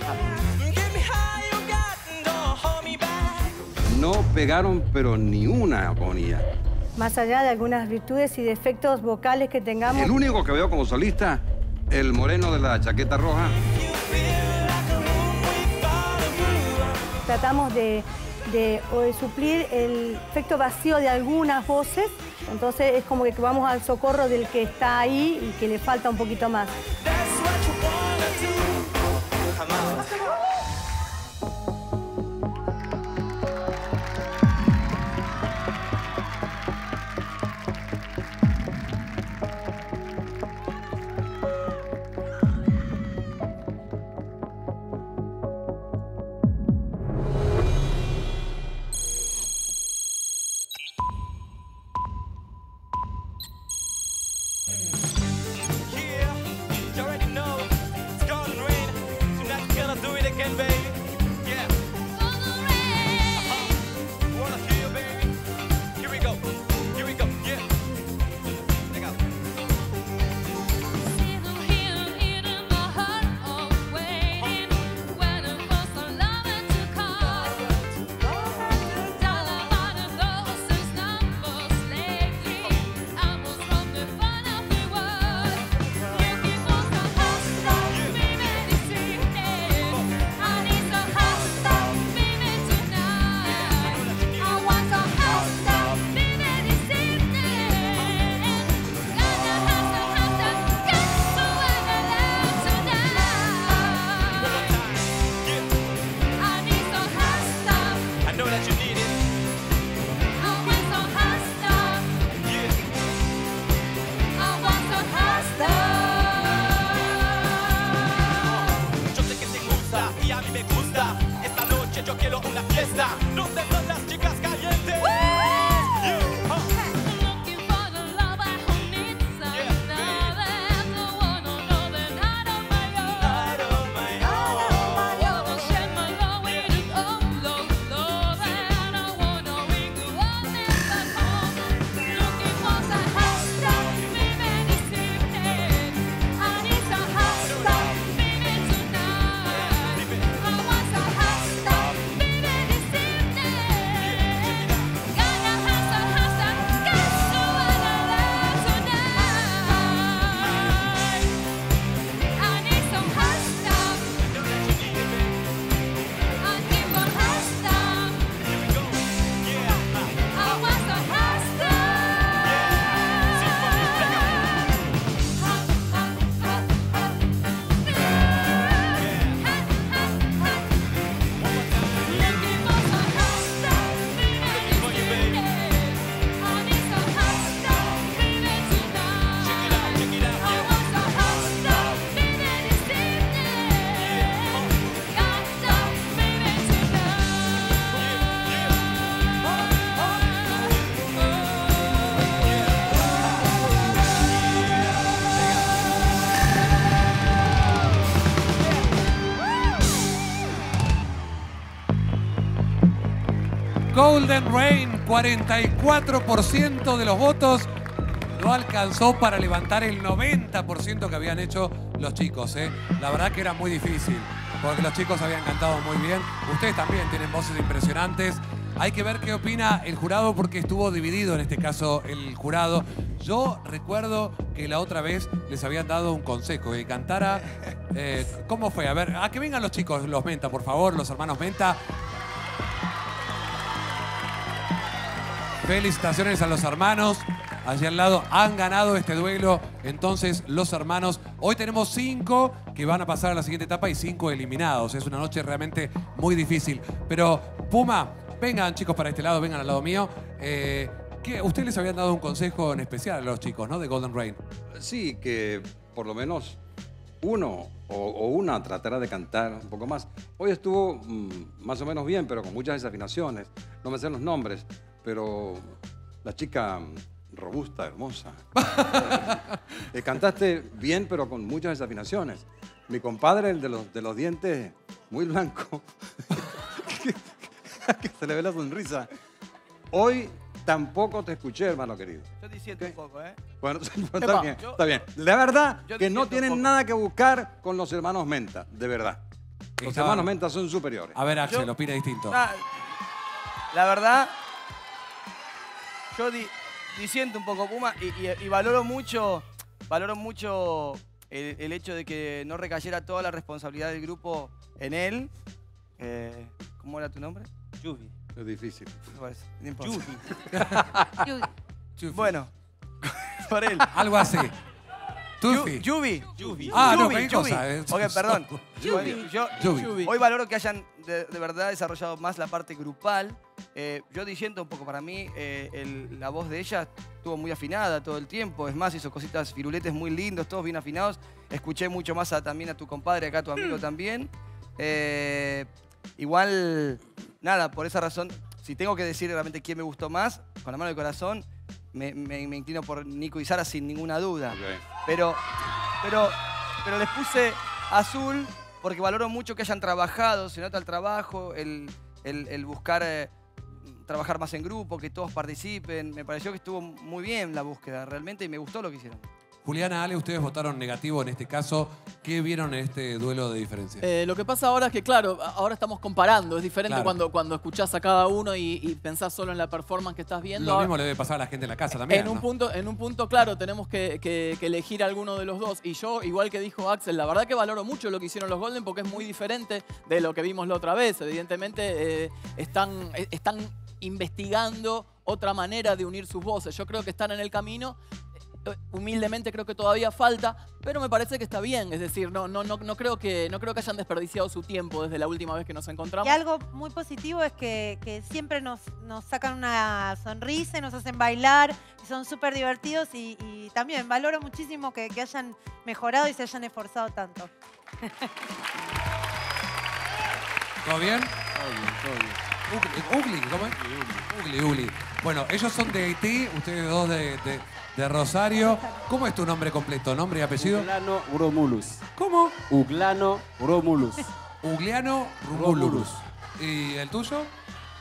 No pegaron, pero ni una armonía. Más allá de algunas virtudes y defectos vocales que tengamos. El único que veo como solista, el moreno de la chaqueta roja. Tratamos de, de, de suplir el efecto vacío de algunas voces. Entonces es como que vamos al socorro del que está ahí y que le falta un poquito más. You're Golden Rain, cuarenta y cuatro por ciento de los votos. No alcanzó para levantar el noventa por ciento que habían hecho los chicos, ¿eh? La verdad que era muy difícil, porque los chicos habían cantado muy bien. Ustedes también tienen voces impresionantes. Hay que ver qué opina el jurado, porque estuvo dividido en este caso el jurado. Yo recuerdo que la otra vez les habían dado un consejo, que cantara... Eh, ¿Cómo fue? A ver, a que vengan los chicos, los Menta, por favor, los hermanos Menta. Felicitaciones a los hermanos. Allí al lado han ganado este duelo. Entonces, los hermanos, hoy tenemos cinco que van a pasar a la siguiente etapa y cinco eliminados. Es una noche realmente muy difícil. Pero, Puma, vengan chicos para este lado, vengan al lado mío. Eh, ¿qué, ustedes les habían dado un consejo en especial a los chicos, ¿no? De Golden Rain. Sí, que por lo menos uno o, o una tratará de cantar un poco más. Hoy estuvo mm, más o menos bien, pero con muchas desafinaciones. No me sé los nombres, pero la chica... robusta, hermosa. eh, cantaste bien, pero con muchas desafinaciones. Mi compadre, el de los, de los dientes muy blanco, que, que se le ve la sonrisa. Hoy tampoco te escuché, hermano querido. Yo diciendo un poco, ¿eh? Bueno, Epa, está bien, yo, está bien. La verdad que no tienen nada que buscar con los hermanos Menta, de verdad. Los está... hermanos Menta son superiores. A ver, Axel, opina distinto. La, la verdad, yo di... Disiento un poco, Puma, y, y, y valoro mucho, valoro mucho el, el hecho de que no recayera toda la responsabilidad del grupo en él. Eh, ¿Cómo era tu nombre? Yubi. Es difícil. Yubi. Yubi. Bueno, por él. Algo así. Tufi. Yubi. Yubi. Ah, no, qué cosa. Eh. Ok, perdón. Yubi. Yo, Yubi. Hoy valoro que hayan de, de verdad desarrollado más la parte grupal. Eh, yo diciendo un poco, para mí eh, el, la voz de ella estuvo muy afinada todo el tiempo. Es más, hizo cositas, firuletes muy lindos, todos bien afinados. Escuché mucho más a, también a tu compadre, acá a tu amigo también. Eh, igual, nada, por esa razón, si tengo que decir realmente quién me gustó más, con la mano del corazón, me, me, me inclino por Nico y Sara sin ninguna duda. Okay. Pero, pero, pero les puse azul porque valoro mucho que hayan trabajado, se nota el trabajo, el, el, el buscar... Eh, trabajar más en grupo, que todos participen. Me pareció que estuvo muy bien la búsqueda realmente y me gustó lo que hicieron. Juliana, Ale, ustedes votaron negativo en este caso. ¿Qué vieron en este duelo de diferencia? Eh, lo que pasa ahora es que, claro, ahora estamos comparando. Es diferente claro. cuando, cuando escuchás a cada uno y, y pensás solo en la performance que estás viendo. Lo ahora, mismo le debe pasar a la gente en la casa también, en ¿no? un punto, en un punto, claro, tenemos que, que, que elegir alguno de los dos. Y yo, igual que dijo Axel, la verdad que valoro mucho lo que hicieron los Golden porque es muy diferente de lo que vimos la otra vez. Evidentemente, eh, están, están investigando otra manera de unir sus voces. Yo creo que están en el camino... Humildemente creo que todavía falta, pero me parece que está bien. Es decir, no, no, no, no, creo que, no creo que hayan desperdiciado su tiempo desde la última vez que nos encontramos. Y algo muy positivo es que, que siempre nos, nos sacan una sonrisa y nos hacen bailar. Son súper divertidos y, y también valoro muchísimo que, que hayan mejorado y se hayan esforzado tanto. ¿Todo bien? Todo bien, todo bien. Ugly, ¿cómo es? Ugly, Ugly. Bueno, ellos son de Haití, ustedes dos de... de... de Rosario. ¿Cómo es tu nombre completo? ¿Nombre y apellido? Uglano Romulus. ¿Cómo? Uglano Romulus. Uglano Romulus. ¿Y el tuyo?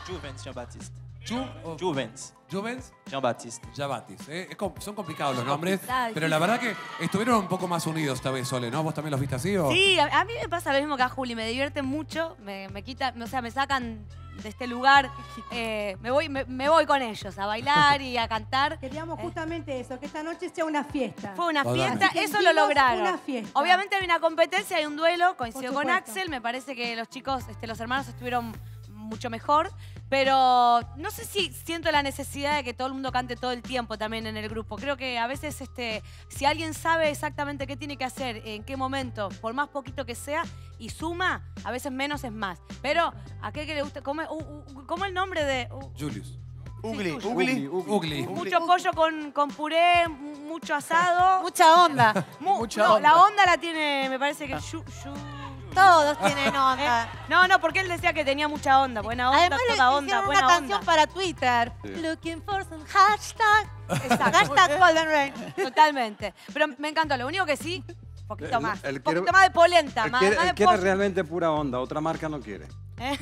Juvens Jean-Baptiste. Ju oh. Juvens. Juvens. Jean-Baptiste. Jean-Baptiste. Eh, son complicados los nombres, pero la verdad que estuvieron un poco más unidos esta vez, Sole, ¿no? ¿Vos también los viste así? ¿O? Sí, a mí me pasa lo mismo que a Juli. Me divierte mucho, me, me quitan, o sea, me sacan... de este lugar, eh, me, voy, me, me voy con ellos a bailar y a cantar. Queríamos justamente eso, que esta noche sea una fiesta. Fue una fiesta, eso lo lograron. Una fiesta. Obviamente hay una competencia, hay un duelo, coincido con Axel, me parece que los chicos, este, los hermanos estuvieron mucho mejor, pero no sé si siento la necesidad de que todo el mundo cante todo el tiempo también en el grupo. Creo que a veces este, si alguien sabe exactamente qué tiene que hacer, en qué momento, por más poquito que sea, y suma, a veces menos es más. Pero aquel que le gusta, ¿cómo, uh, cómo el nombre de...? Uh, Julius. Ugly, sí, ugly, ugly, ugly. Mucho pollo con, con puré, mucho asado. Mucha onda. Mu Mucha no, onda. La onda la tiene, me parece que... Ah. Yu, yu, Todos tienen onda. ¿Eh? No, no, porque él decía que tenía mucha onda, buena onda, además, toda onda, hicieron buena onda. Además, una canción para Twitter. Sí. Looking for some hashtag. Exacto. Hashtag Golden Rain. Totalmente. Pero me encantó. Lo único que sí, poquito más. El, el poquito quiere, más de polenta. Más, quiere, más de quiere realmente pura onda. Otra marca no quiere. ¿Eh?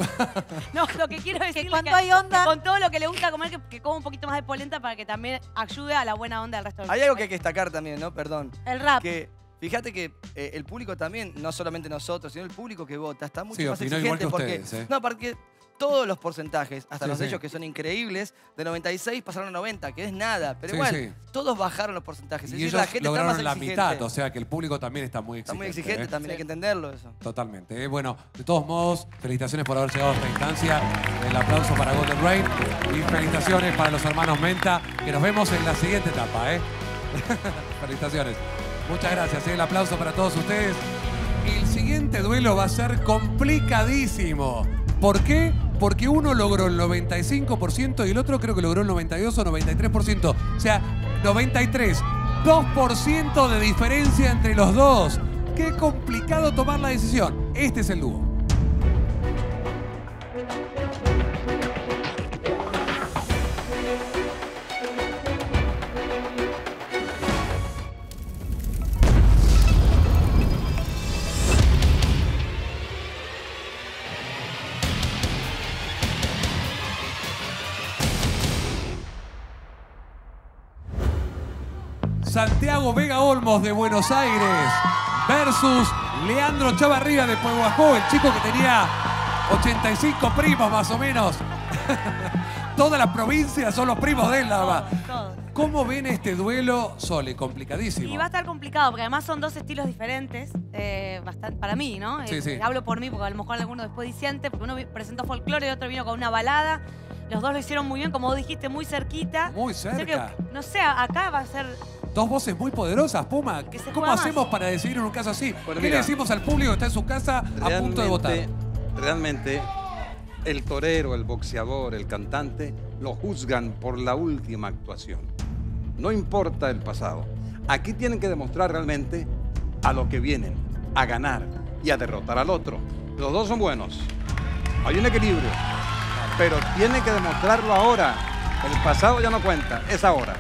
No, lo que quiero decir es que cuando que hay onda... con todo lo que le gusta comer, que, que coma un poquito más de polenta para que también ayude a la buena onda del resto del... Hay algo que hay que destacar también, ¿no? Perdón. El rap. Que, fíjate que eh, el público también, no solamente nosotros, sino el público que vota, está mucho sí, más exigente igual que porque... Ustedes, ¿eh? No, porque todos los porcentajes, hasta sí, los de sí. ellos que son increíbles, de noventa y seis pasaron a noventa, que es nada. Pero sí, igual, sí. todos bajaron los porcentajes. Es y decir, ellos la gente lograron está más la mitad, o sea que el público también está muy exigente. Está muy exigente, ¿eh? También sí. hay que entenderlo eso. Totalmente. ¿eh? Bueno, de todos modos, felicitaciones por haber llegado a esta instancia. El aplauso para Golden Rain y felicitaciones para los hermanos Menta, que nos vemos en la siguiente etapa. ¿eh? Felicitaciones. Muchas gracias. ¿eh? El aplauso para todos ustedes. Y el siguiente duelo va a ser complicadísimo. ¿Por qué? Porque uno logró el noventa y cinco por ciento y el otro creo que logró el noventa y dos o noventa y tres por ciento. O sea, noventa y tres, dos por ciento de diferencia entre los dos. Qué complicado tomar la decisión. Este es el dúo. Santiago Vega Olmos de Buenos Aires versus Leandro Chavarría de Pehuajó, el chico que tenía ochenta y cinco primos más o menos. Todas las provincias son los primos de él, nada más. Todos. ¿Cómo ven este duelo, Sole? Complicadísimo. Y va a estar complicado, porque además son dos estilos diferentes, eh, bastante, para mí, ¿no? Sí, eh, sí. Hablo por mí, porque a lo mejor alguno después disiente, porque uno presentó folclore y otro vino con una balada. Los dos lo hicieron muy bien, como vos dijiste, muy cerquita. Muy cerca. O sea que, no sé, acá va a ser... Dos voces muy poderosas, Puma. ¿Cómo hacemos para decidir en un caso así? Bueno, ¿Qué mira, le decimos al público que está en su casa a punto de votar? Realmente, el torero, el boxeador, el cantante, lo juzgan por la última actuación. No importa el pasado. Aquí tienen que demostrar realmente a lo que vienen, a ganar y a derrotar al otro. Los dos son buenos. Hay un equilibrio. Pero tienen que demostrarlo ahora. El pasado ya no cuenta, es ahora.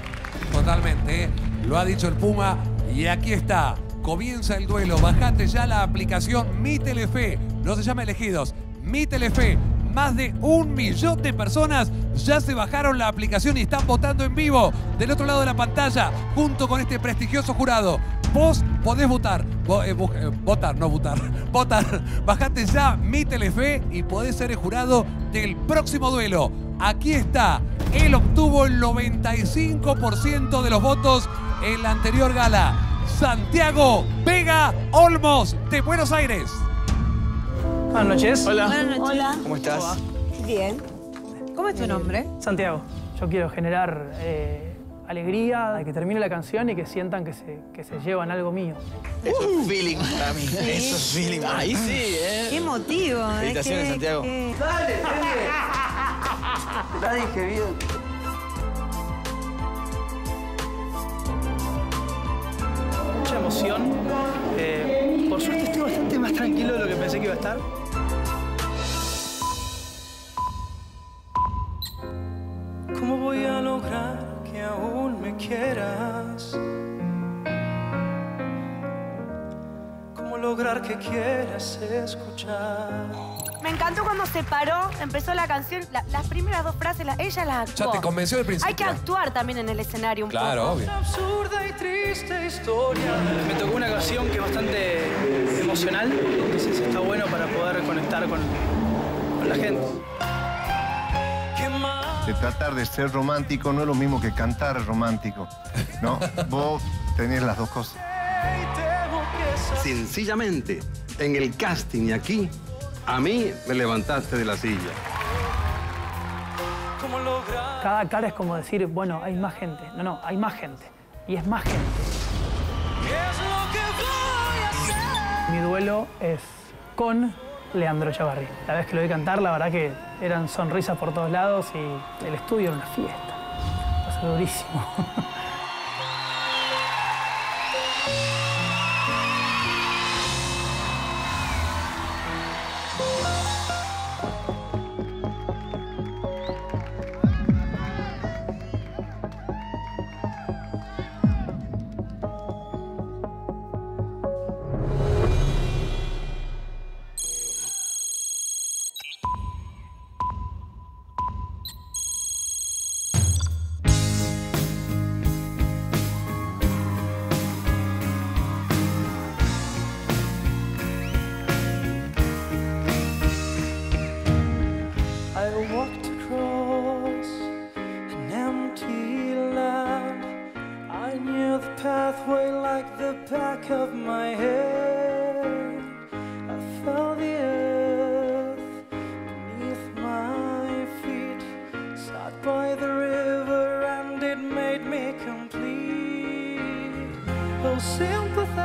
Totalmente, ¿eh? Lo ha dicho el Puma y aquí está. Comienza el duelo. Bajate ya la aplicación Mi Telefe. No se llama Elegidos. Mi Telefe. Más de un millón de personas ya se bajaron la aplicación y están votando en vivo. Del otro lado de la pantalla, junto con este prestigioso jurado. Vos podés votar. Vos, eh, vos, eh, votar, no votar. Votar. Bajate ya Mi Telefe y podés ser el jurado del próximo duelo. Aquí está. Él obtuvo el noventa y cinco por ciento de los votos en la anterior gala. Santiago Vega Olmos, de Buenos Aires. Buenas noches. Hola. Buenas noches. Hola. ¿Cómo estás? Bien. ¿Cómo es tu nombre? Santiago. Yo quiero generar eh, alegría, de que termine la canción y que sientan que se, que se llevan algo mío. Eso uh, es feeling para mí. ¿Sí? Eso es feeling. Ahí sí, ¿eh? Qué emotivo. Felicitaciones, Santiago. Que... Dale, dale. La dije bien. Mucha emoción. Eh, por suerte estoy bastante más tranquilo de lo que pensé que iba a estar. ¿Cómo voy a lograr que aún me quieras? ¿Cómo lograr que quieras escuchar? Me encantó cuando se paró, empezó la canción, la, las primeras dos frases, la, ella las actuó. Ya te convenció del principio. Hay que actuar también en el escenario un poco. Claro, obvio. Una absurda y triste historia. Me tocó una canción que es bastante emocional, entonces está bueno para poder conectar con, con la gente. De tratar de ser romántico no es lo mismo que cantar romántico, ¿no? Vos tenés las dos cosas. Sencillamente, en el casting y aquí, a mí me levantaste de la silla. Cada cara es como decir, bueno, hay más gente. No, no, hay más gente. Y es más gente. Mi duelo es con Leandro Chavarría. La vez que lo vi cantar, la verdad que eran sonrisas por todos lados y el estudio era una fiesta. Fue durísimo. my head, I felt the earth beneath my feet. Sat by the river and it made me complete. Oh, sympathy,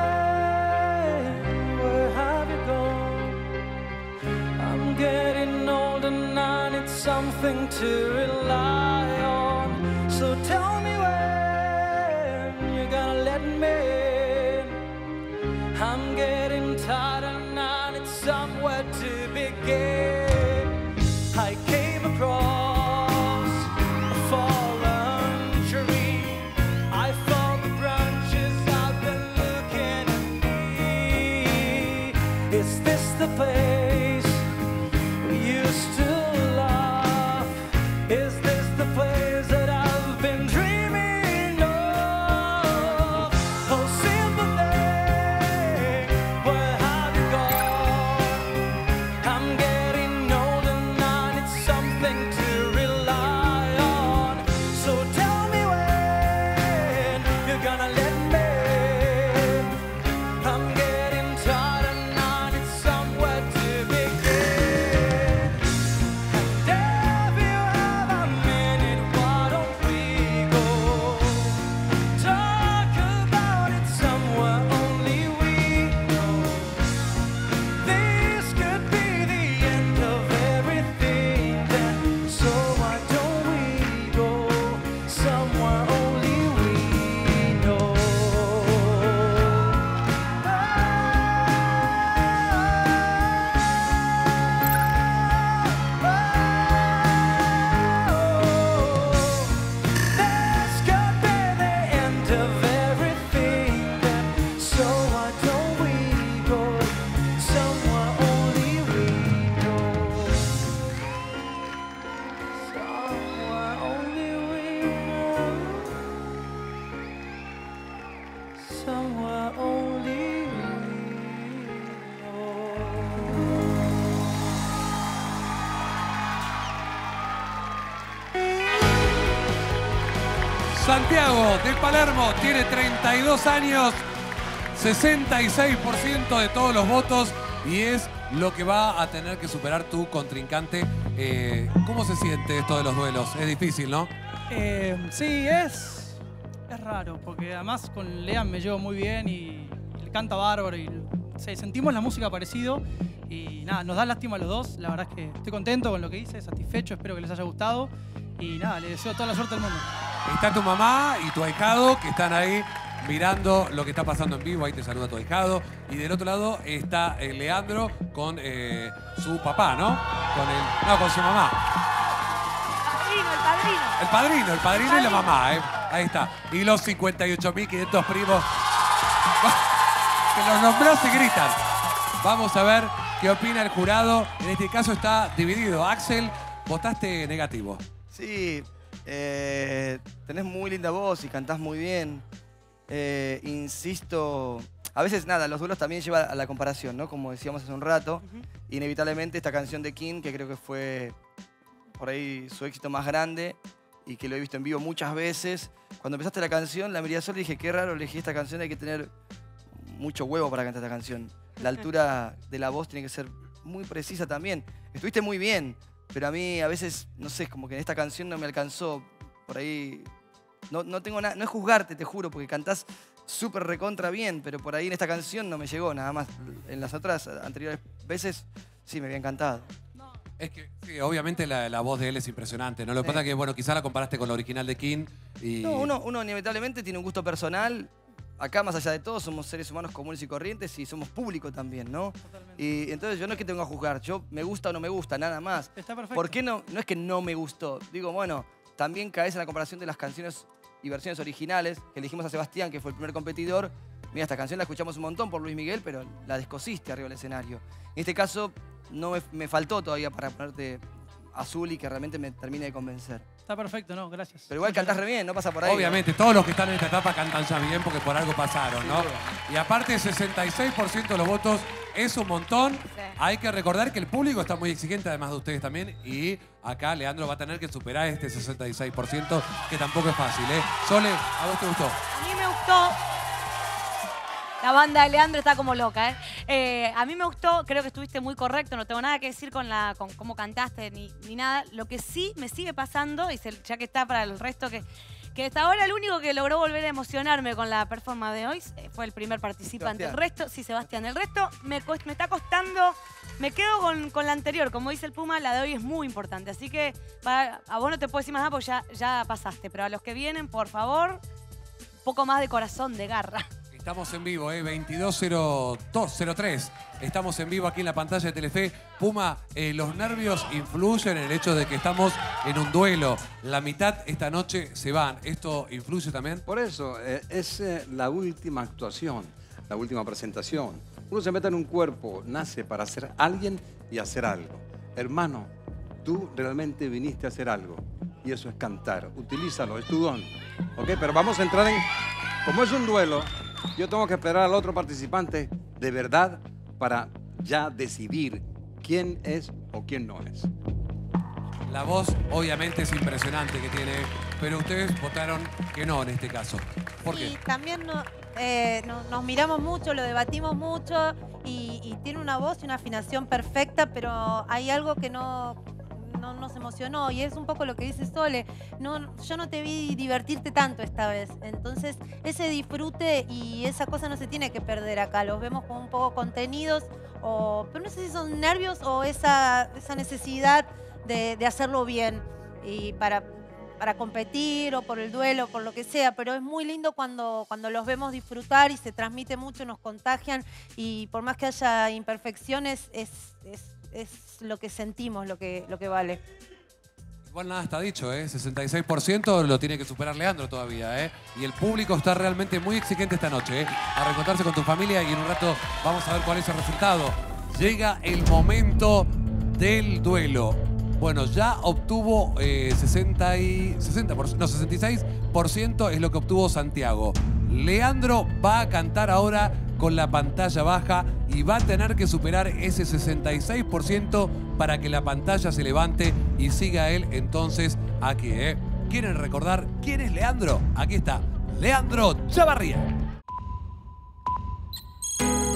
where have you gone? I'm getting old and I need something to rely on. So tell me when you're gonna let me. I'm getting tired and I need somewhere to begin. I came across a fallen tree. I found the branches I've been looking at me. Is this the place we used to love? Is this the place that I've been dreaming of? Oh, Santiago de Palermo tiene treinta y dos años, sesenta y seis por ciento de todos los votos y es lo que va a tener que superar tu contrincante. Eh, ¿Cómo se siente esto de los duelos? Es difícil, ¿no? Eh, sí, es, es raro, porque además con Lean me llevo muy bien y él canta bárbaro y sí, sentimos la música parecido y nada, nos da lástima a los dos. La verdad es que estoy contento con lo que hice, satisfecho, espero que les haya gustado y nada, les deseo toda la suerte del mundo. Está tu mamá y tu ahijado que están ahí mirando lo que está pasando en vivo. Ahí te saluda tu ahijado. Y del otro lado está Leandro con eh, su papá, ¿no? Con el, no, con su mamá. El padrino, el padrino. El padrino, el padrino, el padrino. Y la mamá, ¿eh? Ahí está. Y los cincuenta y ocho mil quinientos primos que los nombros y gritan. Vamos a ver qué opina el jurado. En este caso está dividido. Axel, votaste negativo. Sí. Eh, tenés muy linda voz y cantás muy bien. Eh, insisto, a veces nada, los duelos también llevan a la comparación, ¿no? Como decíamos hace un rato. Uh-huh. Inevitablemente esta canción de King, que creo que fue por ahí su éxito más grande y que lo he visto en vivo muchas veces. Cuando empezaste la canción, la miré a Sol y dije, qué raro, elegí esta canción, hay que tener mucho huevo para cantar esta canción. La altura de la voz tiene que ser muy precisa también. Estuviste muy bien. Pero a mí a veces, no sé, como que en esta canción no me alcanzó. Por ahí, no, no tengo nada, no es juzgarte, te juro, porque cantás súper recontra bien, pero por ahí en esta canción no me llegó nada más. En las otras anteriores veces sí me había encantado. Es que, sí, obviamente la, la voz de él es impresionante, ¿no? Lo que sí. pasa es que, bueno, quizás la comparaste con la original de King y... No, uno, uno inevitablemente tiene un gusto personal. Acá, más allá de todo, somos seres humanos comunes y corrientes y somos público también, ¿no? Totalmente. Y entonces yo no es que tengo que juzgar, yo me gusta o no me gusta, nada más. Está perfecto. ¿Por qué no? No es que no me gustó. Digo, bueno, también caes en la comparación de las canciones y versiones originales que elegimos a Sebastián, que fue el primer competidor. Mira, esta canción la escuchamos un montón por Luis Miguel, pero la descosiste arriba del escenario. En este caso, no me, me faltó todavía para ponerte azul y que realmente me termine de convencer. Está perfecto, no, gracias. Pero igual cantás re bien, no pasa por ahí. Obviamente, ¿no? Todos los que están en esta etapa cantan ya bien porque por algo pasaron, ¿no? Sí, y aparte, sesenta y seis por ciento de los votos es un montón. Sí. Hay que recordar que el público está muy exigente, además de ustedes también. Y acá Leandro va a tener que superar este sesenta y seis por ciento, que tampoco es fácil, ¿eh? Sole, ¿a vos te gustó? A mí me gustó. La banda de Leandro está como loca, ¿eh? Eh, a mí me gustó, creo que estuviste muy correcto, no tengo nada que decir con la con cómo cantaste ni, ni nada. Lo que sí me sigue pasando, y se, ya que está para el resto, que, que hasta ahora el único que logró volver a emocionarme con la performance de hoy fue el primer participante. Sebastián. El resto, sí, Sebastián, el resto me, me está costando, me quedo con, con la anterior. Como dice el Puma, la de hoy es muy importante. Así que para, a vos no te puedo decir más nada porque ya, ya pasaste, pero a los que vienen, por favor, un poco más de corazón, de garra. Estamos en vivo, eh, veintidós cero dos cero tres. Estamos en vivo aquí en la pantalla de Telefe. Puma, eh, los nervios influyen en el hecho de que estamos en un duelo. La mitad esta noche se van. ¿Esto influye también? Por eso, eh, es eh, la última actuación, la última presentación. Uno se mete en un cuerpo, nace para ser alguien y hacer algo. Hermano, tú realmente viniste a hacer algo. Y eso es cantar. Utilízalo, es tu don. ¿Ok? Pero vamos a entrar en... Como es un duelo... Yo tengo que esperar al otro participante de verdad para ya decidir quién es o quién no es. La voz obviamente es impresionante que tiene, pero ustedes votaron que no en este caso. ¿Por qué? Y también no, eh, no, nos miramos mucho, lo debatimos mucho y, y tiene una voz y una afinación perfecta, pero hay algo que no... No nos emocionó y es un poco lo que dice Sole. No, yo no te vi divertirte tanto esta vez. Entonces, ese disfrute y esa cosa no se tiene que perder acá. Los vemos como un poco contenidos, o, pero no sé si son nervios o esa, esa necesidad de, de hacerlo bien y para, para competir o por el duelo, por lo que sea. Pero es muy lindo cuando, cuando los vemos disfrutar y se transmite mucho, nos contagian y por más que haya imperfecciones, es... es Es lo que sentimos, lo que, lo que vale. Igual nada está dicho, ¿eh? sesenta y seis por ciento lo tiene que superar Leandro todavía, ¿eh? Y el público está realmente muy exigente esta noche, ¿eh? A reencontrarse con tu familia y en un rato vamos a ver cuál es el resultado. Llega el momento del duelo. Bueno, ya obtuvo eh, sesenta y, sesenta por, no, sesenta y seis por ciento es lo que obtuvo Santiago. Leandro va a cantar ahora con la pantalla baja y va a tener que superar ese sesenta y seis por ciento para que la pantalla se levante y siga él entonces aquí, ¿eh? ¿Quieren recordar quién es Leandro? Aquí está, Leandro Chavarría.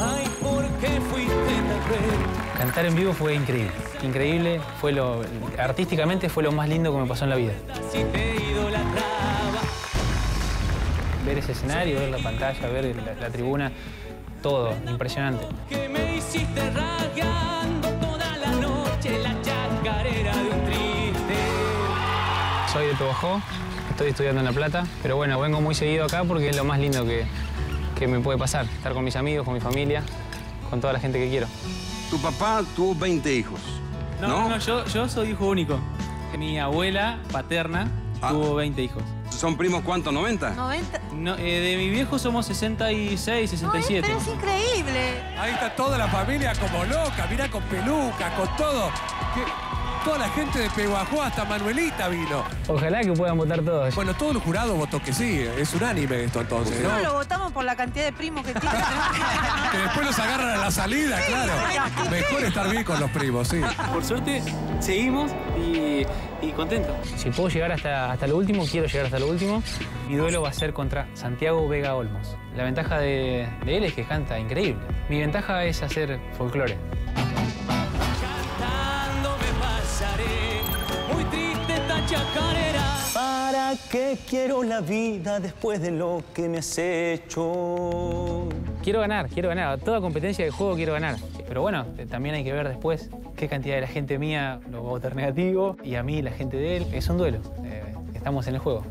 Ay, ¿por qué fuiste tan cruel? Cantar en vivo fue increíble. Increíble, fue lo, artísticamente fue lo más lindo que me pasó en la vida. Ver ese escenario, ver la pantalla, ver la, la tribuna, todo, impresionante. Que me hiciste rasgando toda la noche la chacarera de un triste. Soy de Pehuajó, estoy estudiando en La Plata, pero bueno, vengo muy seguido acá porque es lo más lindo que, que me puede pasar. Estar con mis amigos, con mi familia, con toda la gente que quiero. Tu papá tuvo veinte hijos, ¿no? No, no, yo, yo soy hijo único. Mi abuela paterna ah. tuvo veinte hijos. ¿Son primos cuántos? ¿noventa? noventa. No, eh, de mi viejo somos sesenta y seis, sesenta y siete. No, pero es increíble. Ahí está toda la familia como loca, mirá, con pelucas, con todo. Que, toda la gente de Pehuajó, hasta Manuelita vino. Ojalá que puedan votar todos. Bueno, todo el jurado votó que sí, es unánime esto entonces, ¿no? No, lo votamos por la cantidad de primos que tiene. Que después los agarran a la salida, sí, claro. Sí. Mejor estar bien con los primos, sí. Por suerte, seguimos y... y contento. Si puedo llegar hasta, hasta lo último, quiero llegar hasta lo último. Mi duelo va a ser contra Santiago Vega Olmos. La ventaja de, de él es que canta increíble. Mi ventaja es hacer folclore. Cantando me pasaré, muy triste esta chacarera. ¿Para qué quiero la vida después de lo que me has hecho? Quiero ganar, quiero ganar. Toda competencia de juego quiero ganar. Pero bueno, también hay que ver después qué cantidad de la gente mía lo va a votar negativo y a mí la gente de él. Es un duelo. Eh, estamos en el juego.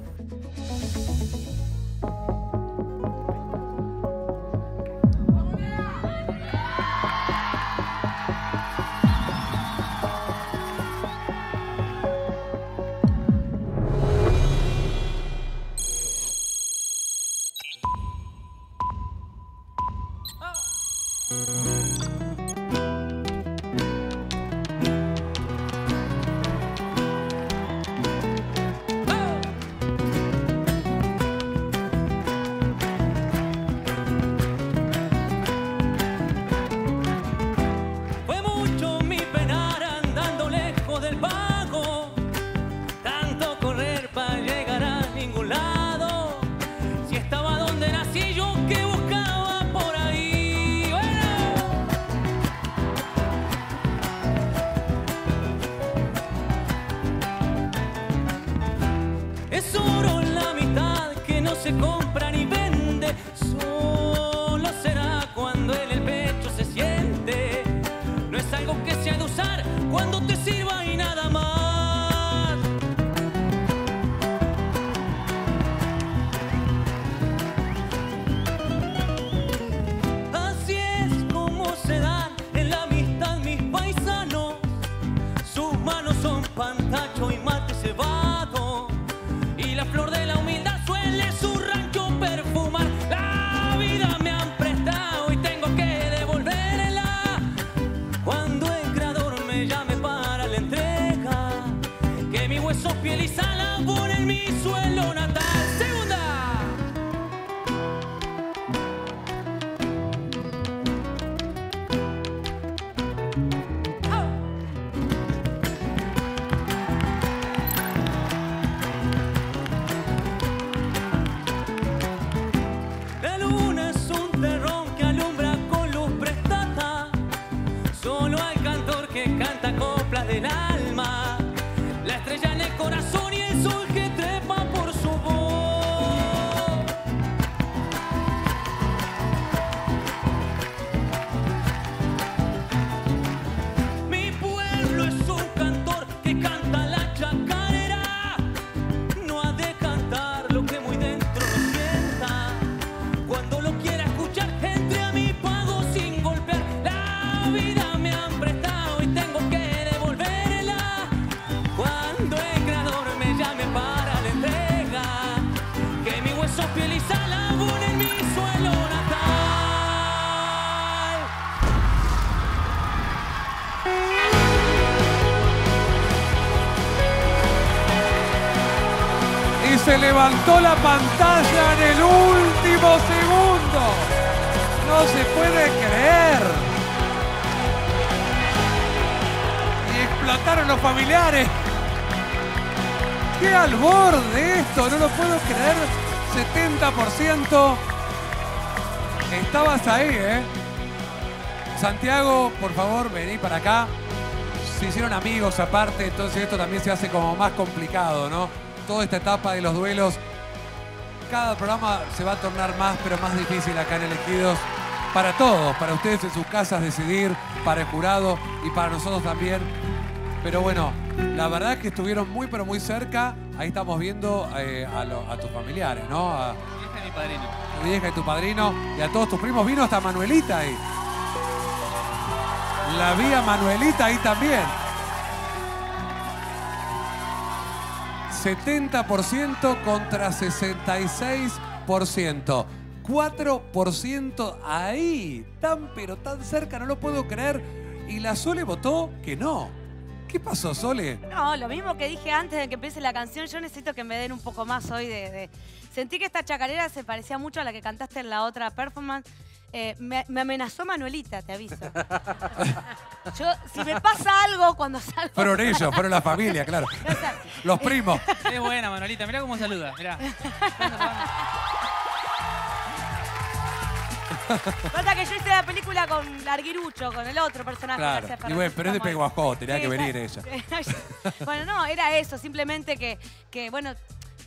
Estaba donde nací yo, que buscaba por ahí. duele el pecho, se siente. No es algo que se ha de usar cuando te sirva y nada más. Así es como se dan en la amistad mis paisanos. Sus manos son pantacho y mate cebado. Y la flor de la humildad suele su rancho perfumar. La vida me han prestado y tengo que devolverla. Cuando el creador me llame para la entrega, que mi hueso, piel y sala ponen mi suelo natal. ¡Segunda! Del alma, la estrella en el corazón y el sol que trepa por su voz. Mi pueblo es un cantor que canta la chacarera. No ha de cantar lo que muy dentro lo sienta. Cuando lo quiera escuchar, entre a mi pago sin golpear. La vida me han prestado y tengo que en mi suelo natal. Y se levantó la pantalla en el último segundo. No se puede creer. Y explotaron los familiares. ¡Qué al borde esto! No lo puedo creer. setenta por ciento. Estabas ahí, ¿eh? Santiago, por favor, vení para acá. Se hicieron amigos aparte, entonces esto también se hace como más complicado, ¿no? Toda esta etapa de los duelos. Cada programa se va a tornar más, pero más difícil acá en Elegidos. Para todos, para ustedes en sus casas decidir, para el jurado y para nosotros también. Pero bueno, la verdad es que estuvieron muy, pero muy cerca. Ahí estamos viendo eh, a, lo, a tus familiares, ¿no? A tu vieja y mi padrino. Tu vieja y tu padrino. Y a todos tus primos. Vino hasta Manuelita ahí. La vi a Manuelita ahí también. setenta por ciento contra sesenta y seis por ciento. cuatro por ciento ahí. Tan pero tan cerca, no lo puedo creer. Y la Sole votó que no. ¿Qué pasó, Sole? No, lo mismo que dije antes de que empiece la canción. Yo necesito que me den un poco más hoy de... de... Sentí que esta chacarera se parecía mucho a la que cantaste en la otra performance. Eh, me, me amenazó Manuelita, te aviso. Yo, si me pasa algo cuando salgo... Fueron ellos, fueron la familia, claro. Los primos. Es buena, Manuelita. Mirá cómo saluda, mirá. Falta que yo hice la película con Larguirucho, con el otro personaje. Claro, que y bueno, pero es de Pehuajó, tenía sí, que venir ella. Bueno, no, era eso, simplemente que, que, bueno,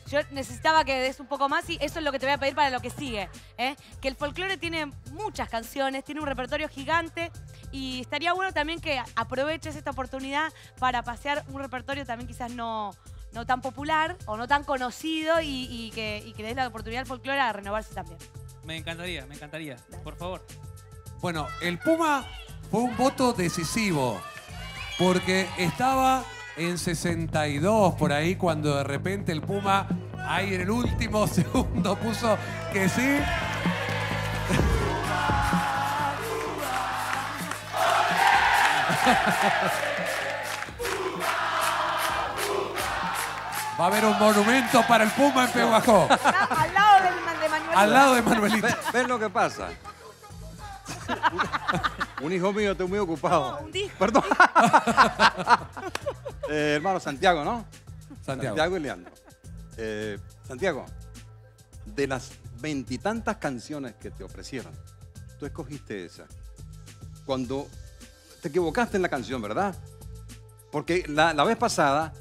yo necesitaba que des un poco más y eso es lo que te voy a pedir para lo que sigue. ¿eh? Que el folclore tiene muchas canciones, tiene un repertorio gigante y estaría bueno también que aproveches esta oportunidad para pasear un repertorio también quizás no... no tan popular o no tan conocido y, y, que, y que des la oportunidad al folclore a renovarse también. Me encantaría, me encantaría. Por favor. Bueno, el Puma fue un voto decisivo porque estaba en sesenta y dos por ahí cuando de repente el Puma ahí en el último segundo puso que sí. Puma, Puma, va a haber un monumento para el Puma en Pehuajó. No, al lado de, de Manuelita. Al lado de Manuelita. ¿Ves, ves lo que pasa? Un hijo mío, estoy muy ocupado. No, un hijo. Perdón. eh, hermano Santiago, ¿no? Santiago. Santiago y Leandro. Eh, Santiago, de las veintitantas canciones que te ofrecieron, tú escogiste esa. Cuando te equivocaste en la canción, ¿verdad? Porque la, la vez pasada...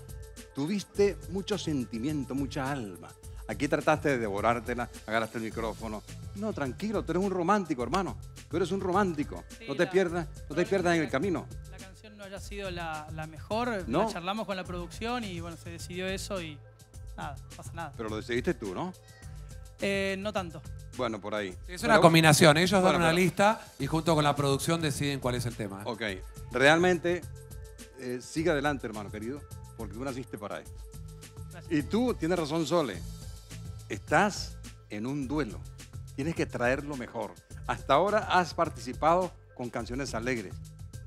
tuviste mucho sentimiento, mucha alma. Aquí trataste de devorártela, agarraste el micrófono. No, tranquilo, tú eres un romántico, hermano. Tú eres un romántico. Sí, no te la, pierdas, no te pierdas en el camino. La canción no haya sido la, la mejor. ¿No? La charlamos con la producción y bueno, se decidió eso y nada, no pasa nada. Pero lo decidiste tú, ¿no? Eh, no tanto. Bueno, por ahí. Es una bueno, combinación. Ellos bueno, dan una pero... lista y junto con la producción deciden cuál es el tema. Ok. Realmente, eh, sigue adelante, hermano querido, porque tú naciste para esto. Gracias. Y tú, tienes razón, Sole. Estás en un duelo. Tienes que traer lo mejor. Hasta ahora has participado con canciones alegres,